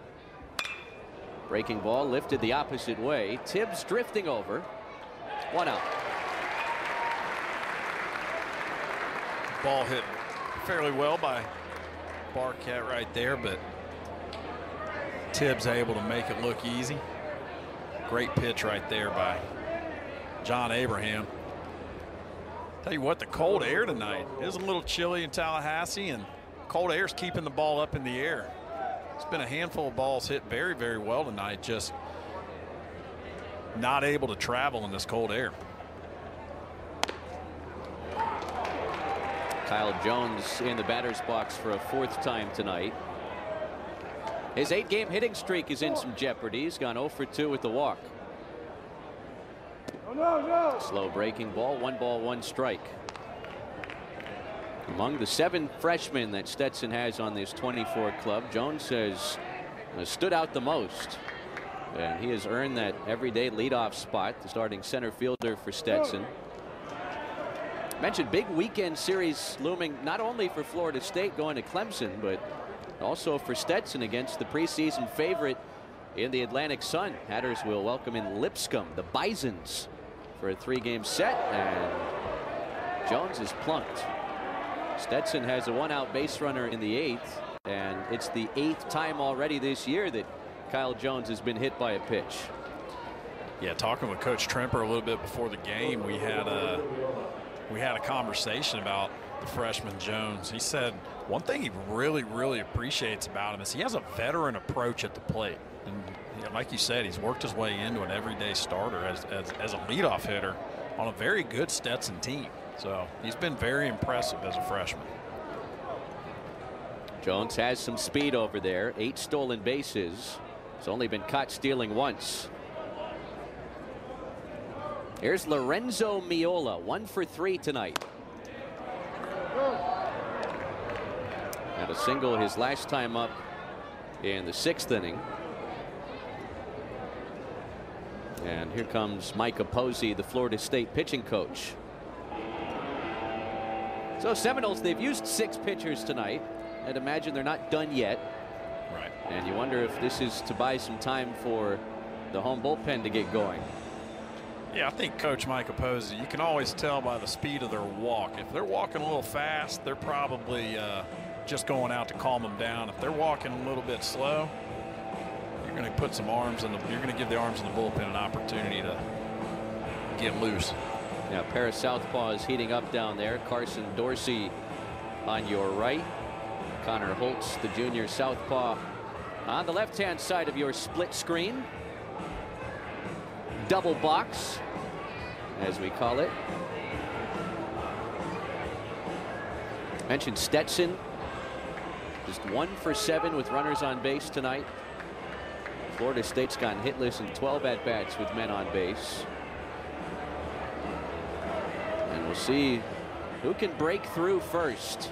Breaking ball lifted the opposite way. Tibbs drifting over. 1 out. Ball hit fairly well by Barquette right there, but Tibbs able to make it look easy. Great pitch right there by John Abraham. Tell you what, the cold air tonight. It was a little chilly in Tallahassee, and cold air's keeping the ball up in the air. It's been a handful of balls hit very, very well tonight, just not able to travel in this cold air. Kyle Jones in the batter's box for a 4th time tonight. His 8-game hitting streak is in some jeopardy. He's gone 0 for 2 with the walk. Slow breaking ball, 1-1. Among the 7 freshmen that Stetson has on this 24 club, Jones has stood out the most. And he has earned that everyday leadoff spot, the starting center fielder for Stetson. Mentioned big weekend series looming not only for Florida State going to Clemson, but also for Stetson against the preseason favorite in the Atlantic Sun. Hatters will welcome in Lipscomb, the Bisons, for a 3-game set. And Jones is plunked. Stetson has a 1-out base runner in the 8th, and it's the 8th time already this year that Kyle Jones has been hit by a pitch. Yeah, talking with Coach Trimper a little bit before the game, we had a conversation about the freshman Jones. He said one thing he really, really appreciates about him is he has a veteran approach at the plate. And you know, like you said, he's worked his way into an everyday starter as a leadoff hitter on a very good Stetson team. So he's been very impressive as a freshman. Jones has some speed over there. 8 stolen bases. He's only been caught stealing once. Here's Lorenzo Miola, 1 for 3 tonight. Had a single his last time up in the 6th inning. And here comes Micah Posey, the Florida State pitching coach. So Seminoles, they've used 6 pitchers tonight. I'd imagine they're not done yet. Right. And you wonder if this is to buy some time for the home bullpen to get going. Yeah, I think Coach Mike Opposes, you can always tell by the speed of their walk. If they're walking a little fast, they're probably just going out to calm them down. If they're walking a little bit slow, you're going to put some arms in the, you're going to give the arms in the bullpen an opportunity to get loose. Now, a pair of southpaws heating up down there. Carson Dorsey on your right. Connor Holtz, the junior southpaw, on the left-hand side of your split screen. Double box, as we call it. Mentioned Stetson, just 1 for 7 with runners on base tonight. Florida State's gone hitless in 12 at-bats with men on base. And we'll see who can break through first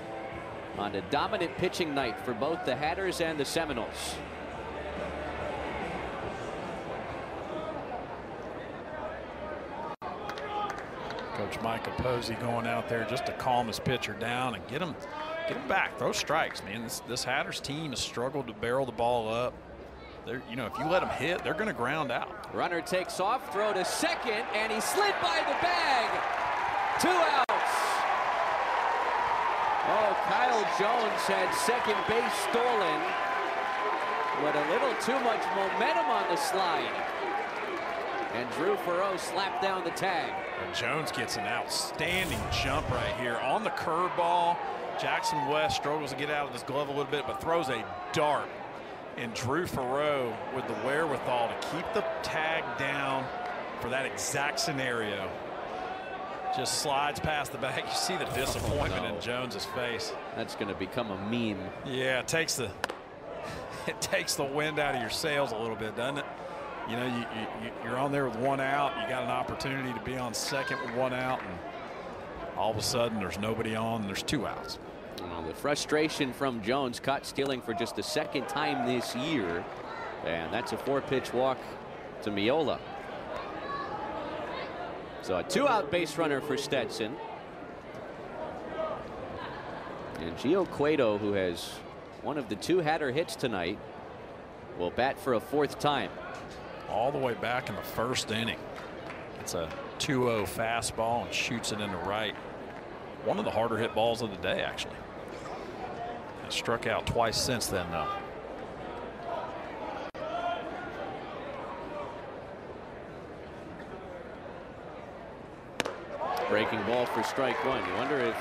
on a dominant pitching night for both the Hatters and the Seminoles. Coach Mike Posey going out there just to calm his pitcher down and get him back. Throw strikes, man. This Hatters team has struggled to barrel the ball up. They're, you know, if you let them hit, they're going to ground out. Runner takes off, throw to second, and he slid by the bag. 2 outs. Oh, Kyle Jones had second base stolen. With a little too much momentum on the slide. And Drew Ferreau slapped down the tag. And Jones gets an outstanding jump right here on the curveball. Jackson West struggles to get out of this glove a little bit, but throws a dart. And Drew Ferreau with the wherewithal to keep the tag down for that exact scenario. Just slides past the bag. You see the disappointment in Jones's face. That's going to become a meme. Yeah, it takes the wind out of your sails a little bit, doesn't it? You know, you're on there with 1 out. You got an opportunity to be on second with 1 out, and all of a sudden there's nobody on. And there's 2 outs. Well, the frustration from Jones, caught stealing for just the 2nd time this year, and that's a 4-pitch walk to Miola. So a 2-out base runner for Stetson. And Gio Cueto, who has one of the 2 Hatter hits tonight, will bat for a 4th time. All the way back in the 1st inning. It's a 2-0 fastball and shoots it into right. One of the harder hit balls of the day, actually. It struck out twice since then, though. Breaking ball for strike 1. You wonder if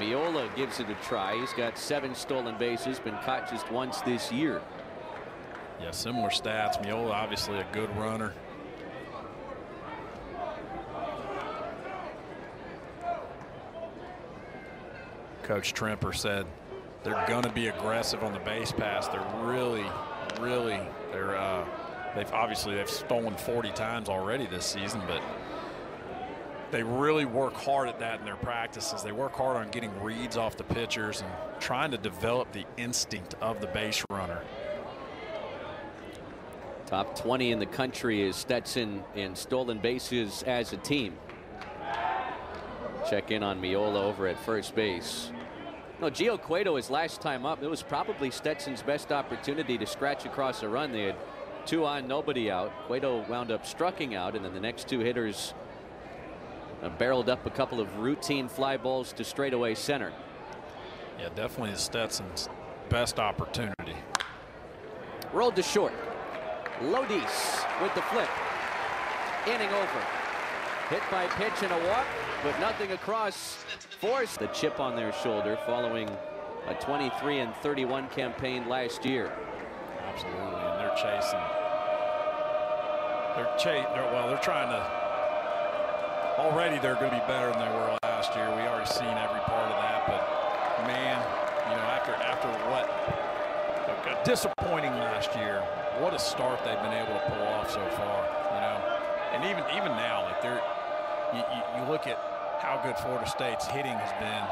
Miola gives it a try. He's got 7 stolen bases, been caught just once this year. Yeah, similar stats. Miola, obviously a good runner. Coach Trimper said they're going to be aggressive on the base pass. They're they've stolen 40 times already this season, but they really work hard at that in their practices. They work hard on getting reads off the pitchers and trying to develop the instinct of the base runner. Top 20 in the country is Stetson in stolen bases as a team. Check in on Miola over at first base. No, Gio Cueto, his last time up, it was probably Stetson's best opportunity to scratch across a run. They had 2 on, nobody out. Cueto wound up striking out, and then the next 2 hitters barreled up a couple of routine fly balls to straightaway center. Yeah, definitely Stetson's best opportunity. Rolled to short. Lodis with the flip. Inning over. Hit by pitch and a walk, but nothing across. Forced the chip on their shoulder following a 23-31 campaign last year. Absolutely, and they're chasing. They're trying to. Already, they're going to be better than they were last year. We already seen every part of that, but man, you know, after what a disappointing last year. What a start they've been able to pull off so far, you know. And even now, like you look at how good Florida State's hitting has been,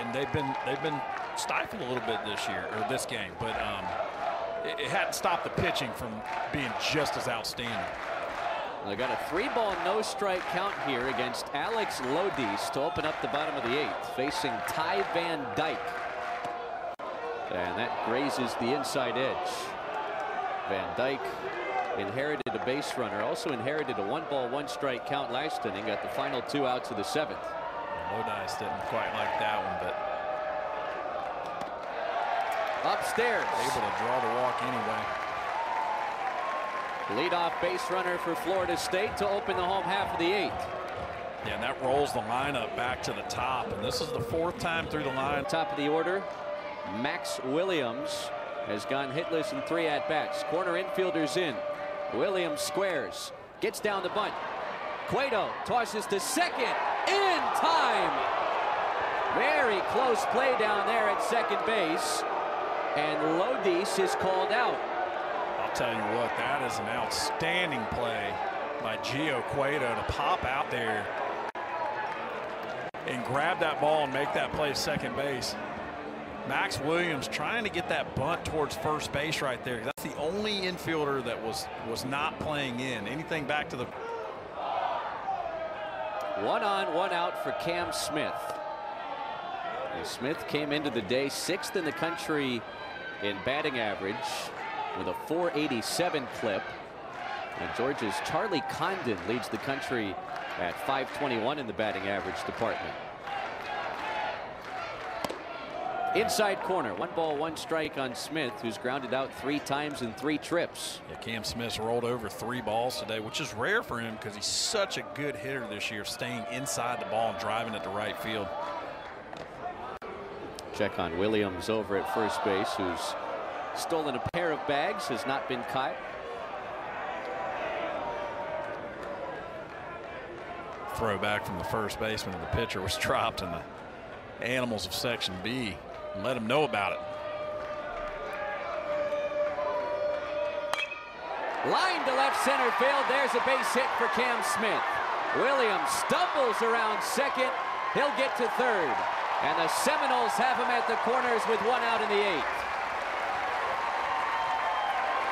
and they've been stifled a little bit this year or this game, but it hadn't stopped the pitching from being just as outstanding. They've got a 3-ball, no-strike count here against Alex Lodis to open up the bottom of the eighth, facing Ty Van Dyke. And that grazes the inside edge. Van Dyke inherited a base runner, also inherited a 1-ball, 1-strike count last inning, got the final 2 outs of the 7th. Lodis didn't quite like that one, but upstairs, able to draw the walk anyway. Leadoff base runner for Florida State to open the home half of the 8th. Yeah, and that rolls the lineup back to the top, and this is the 4th time through the line. Top of the order, Max Williams has gone hitless in 3 at-bats. Corner infielders in. Williams squares, gets down the bunt. Cueto tosses to second in time. Very close play down there at second base. And Lodis is called out. I'll tell you what, that is an outstanding play by Gio Cueto to pop out there and grab that ball and make that play second base. Max Williams trying to get that bunt towards first base right there. That's the only infielder that was not playing in. Anything back to the... 1 on, 1 out for Cam Smith. Smith came into the day 6th in the country in batting average with a .487 clip. And Georgia's Charlie Condon leads the country at .521 in the batting average department. Inside corner, 1-ball, 1-strike on Smith, who's grounded out 3 times in 3 trips. Yeah, Cam Smith rolled over 3 balls today, which is rare for him because he's such a good hitter this year, staying inside the ball and driving it to right field. Check on Williams over at first base, who's stolen a pair of bags, has not been caught. Throwback from the first baseman to the pitcher was dropped in the animals of Section B and let him know about it. Line to left center field. There's a base hit for Cam Smith. Williams stumbles around second. He'll get to third. And the Seminoles have him at the corners with 1 out in the 8th.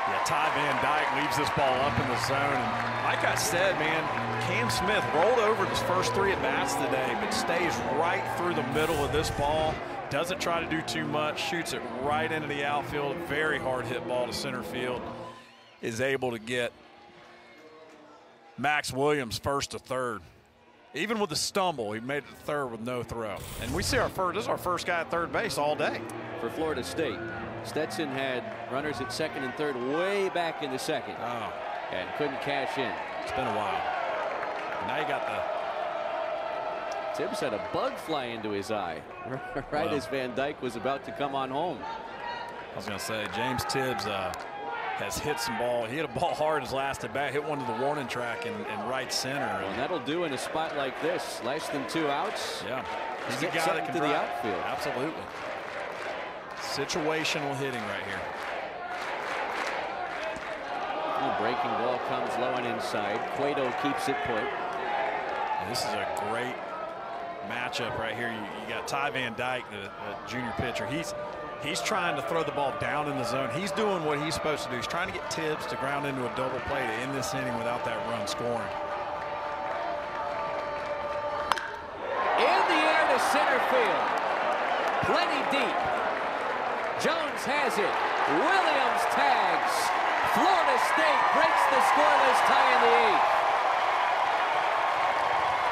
Yeah, Ty Van Dyke leaves this ball up in the zone. Like I said, man, Cam Smith rolled over his first 3 at-bats today, but stays right through the middle of this ball. Doesn't try to do too much. Shoots it right into the outfield. Very hard hit ball to center field. Is able to get Max Williams first to third. Even with the stumble, he made it to third with no throw. And we see this is our first guy at third base all day. For Florida State, Stetson had runners at second and third way back in the 2nd. Oh. And couldn't cash in. It's been a while. Now you got the... Tibbs had a bug fly into his eye right as Van Dyke was about to come on home. I was going to say, James Tibbs has hit some ball. He hit a ball hard his last at bat, hit one to the warning track in right center. Well, and that'll do in a spot like this. Less than 2 outs. Yeah. He's a guy that can drive the outfield. Absolutely. Situational hitting right here. The breaking ball comes low and inside. Cueto keeps it put. And this is a great matchup right here. You got Ty Van Dyke, the junior pitcher. He's trying to throw the ball down in the zone. He's doing what he's supposed to do. He's trying to get Tibbs to ground into a double play to end this inning without that run scoring. In the air to center field. Plenty deep. Jones has it. Williams tags. Florida State breaks the scoreless tie in the 8th.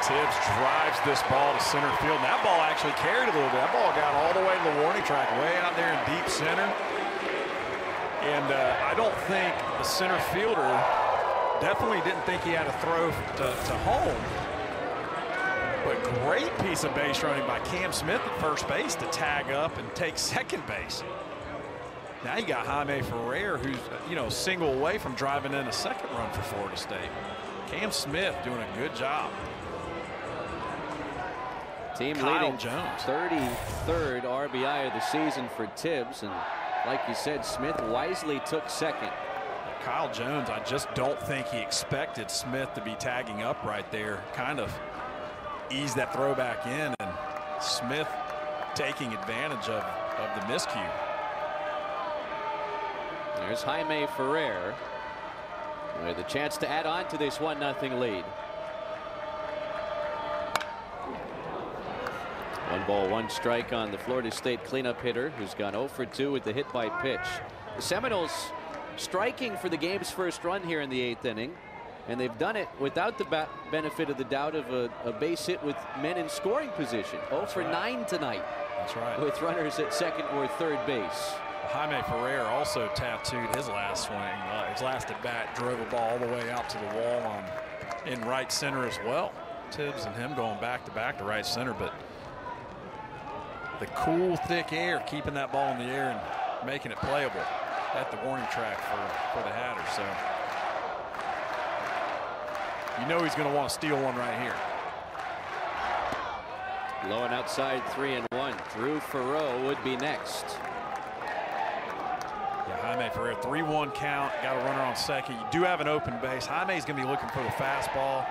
Tibbs drives this ball to center field. And that ball actually carried a little bit. That ball got all the way to the warning track, way out there in deep center. And I don't think the center fielder definitely didn't think he had a throw to home. But great piece of base running by Cam Smith at first base to tag up and take second base. Now you got Jaime Ferrer, who's, you know, single away from driving in a second run for Florida State. Cam Smith doing a good job. Team leading Jones. 33rd RBI of the season for Tibbs, and like you said, Smith wisely took second. Kyle Jones, I just don't think he expected Smith to be tagging up right there. Kind of eased that throw back in, and Smith taking advantage of the miscue. There's Jaime Ferrer. With a chance to add on to this 1-0 lead. One ball, one strike on the Florida State cleanup hitter, who's gone 0 for 2 with the hit by pitch. The Seminoles striking for the game's first run here in the 8th inning, and they've done it without the benefit of the doubt of a base hit with men in scoring position. 0 for 9 tonight. That's right. With runners at second or third base. Jaime Ferrer also tattooed his last swing. His last at bat drove a ball all the way out to the wall in right center as well. Tibbs and him going back to back to right center, but the cool, thick air keeping that ball in the air and making it playable at the warning track for the Hatters. So you know he's going to want to steal one right here. Low and outside, 3-1. Drew Ferreau would be next. Jaime Ferrer, 3-1 count, got a runner on second. You do have an open base. Jaime's going to be looking for the fastball,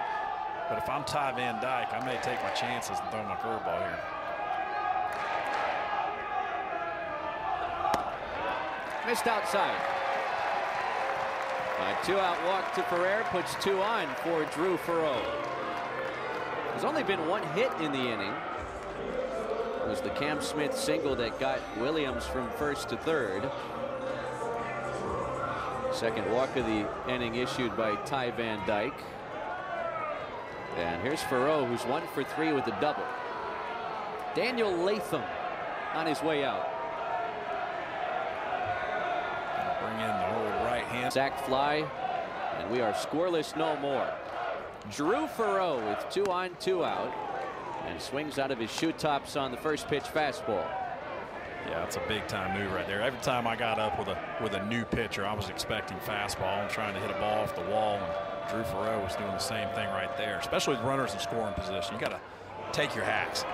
but if I'm Ty Van Dyke, I may take my chances and throw my curveball here. Missed outside. A two-out walk to Ferrer puts two on for Drew Ferreau. There's only been one hit in the inning. It was the Cam Smith single that got Williams from first to third. Second walk of the inning issued by Ty Van Dyke. And here's Ferreau, who's 1 for 3 with a double. Daniel Latham on his way out. Bring in the whole right hand. Sack fly, and we are scoreless no more. Drew Ferreau with 2 on, 2 out, and swings out of his shoe tops on the first pitch fastball. Yeah, it's a big time move right there. Every time I got up with a new pitcher, I was expecting fastball and trying to hit a ball off the wall. And Drew Ferreau was doing the same thing right there, especially with runners in scoring position. You got to take your hacks.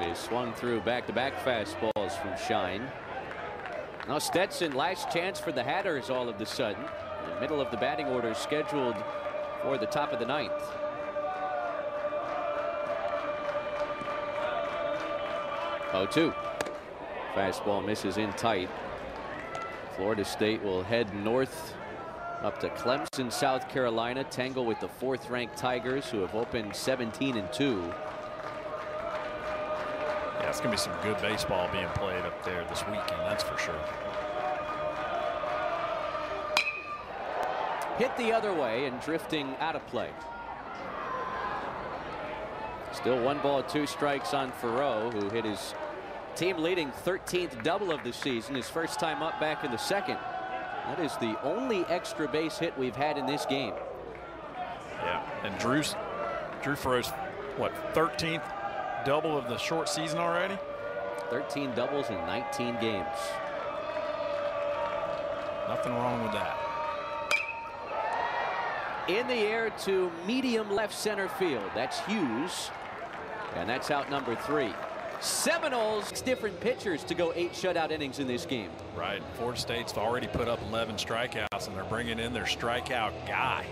They swung through back-to-back fastballs from Shine. Now Stetson, last chance for the Hatters all of a sudden. In the middle of the batting order scheduled for the top of the 9th. Oh, 2. Fastball misses in tight. Florida State will head north up to Clemson, South Carolina, tangle with the 4th-ranked Tigers, who have opened 17-2. Yeah, it's going to be some good baseball being played up there this weekend, that's for sure. Hit the other way and drifting out of play. Still 1 ball, 2 strikes on Ferreau, who hit his team leading 13th double of the season, his first time up back in the 2nd. That is the only extra base hit we've had in this game. Yeah, and Drew Ferreau's what, 13th double of the short season already? 13 doubles in 19 games. Nothing wrong with that. In the air to medium left center field. That's Hughes, and that's out number 3. Seminoles, 6 different pitchers to go 8 shutout innings in this game. Right. Florida State's already put up 11 strikeouts, and they're bringing in their strikeout guy,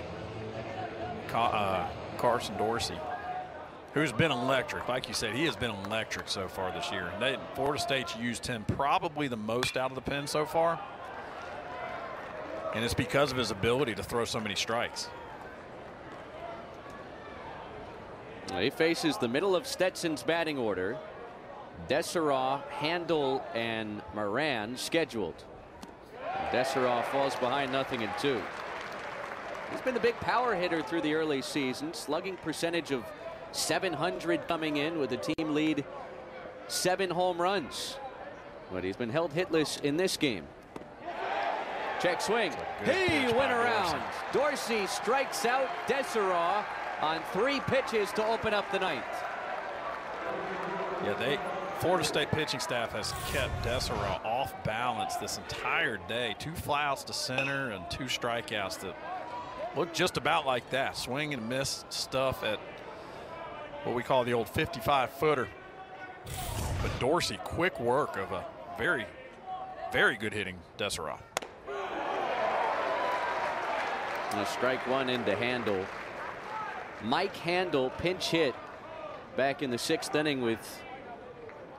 Carson Dorsey, who's been electric. Like you said, he has been electric so far this year. Florida State's used him probably the most out of the pen so far, and it's because of his ability to throw so many strikes. He faces the middle of Stetson's batting order. Dessera, Handel, and Moran scheduled. Dessera falls behind 0-2. He's been the big power hitter through the early season. Slugging percentage of .700 coming in with a team lead 7 home runs. But he's been held hitless in this game. Check swing. He went around. Dorsey strikes out Dessera on 3 pitches to open up the 9th. Yeah, Florida State pitching staff has kept Dessera off balance this entire day. 2 flyouts to center and 2 strikeouts that look just about like that. Swing and miss stuff at what we call the old 55-footer. But Dorsey, quick work of a very, very good hitting Dessera. A strike one into Handel. Mike Handel pinch hit back in the 6th inning with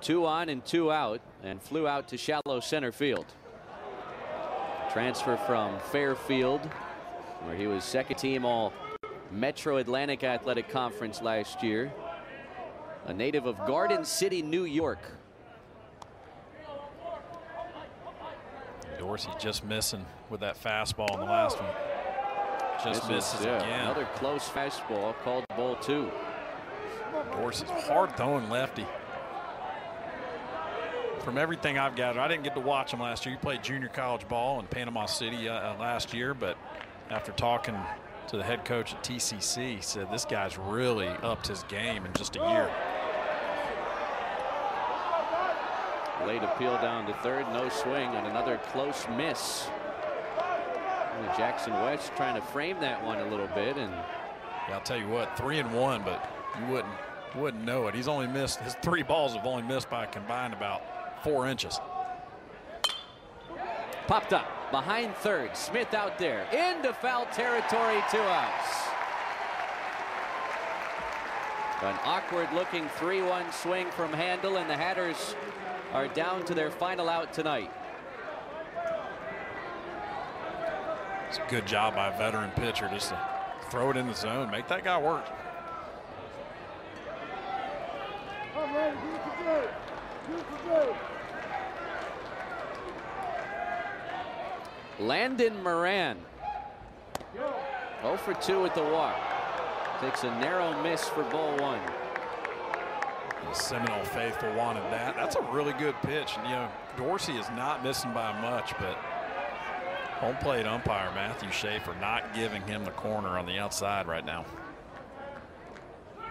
2 on and 2 out, and flew out to shallow center field. Transfer from Fairfield where he was second team all Metro Atlantic Athletic Conference last year. A native of Garden City, New York. Dorsey just missing with that fastball in the last one. Just misses again. Another close fastball, called ball two. Dorsey's hard throwing lefty. From everything I've gathered, I didn't get to watch him last year. He played junior college ball in Panama City last year, but after talking to the head coach at TCC, he said this guy's really upped his game in just a year. Late appeal down to third, no swing on another close miss. And Jackson West trying to frame that one a little bit, and I'll tell you what, 3-1, but you wouldn't know it. He's only missed, his three balls have only missed by a combined about 4 inches. Popped up behind third. Smith out there into foul territory, 2 outs. An awkward looking 3-1 swing from Handel, and the Hatters are down to their final out tonight. It's a good job by a veteran pitcher just to throw it in the zone, make that guy work. Landon Moran, 0 for 2 with the walk. Takes a narrow miss for ball one. The Seminole faithful wanted that. That's a really good pitch. And, you know, Dorsey is not missing by much, but home plate umpire Matthew Schaefer not giving him the corner on the outside right now.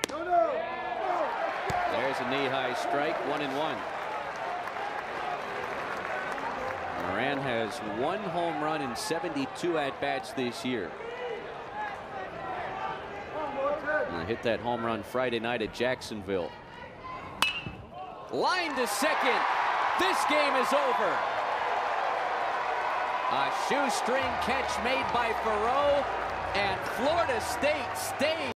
There's a knee-high strike, 1-1. Moran has 1 home run in 72 at-bats this year. And hit that home run Friday night at Jacksonville. Line to second. This game is over. A shoestring catch made by Ferreau, and Florida State stays.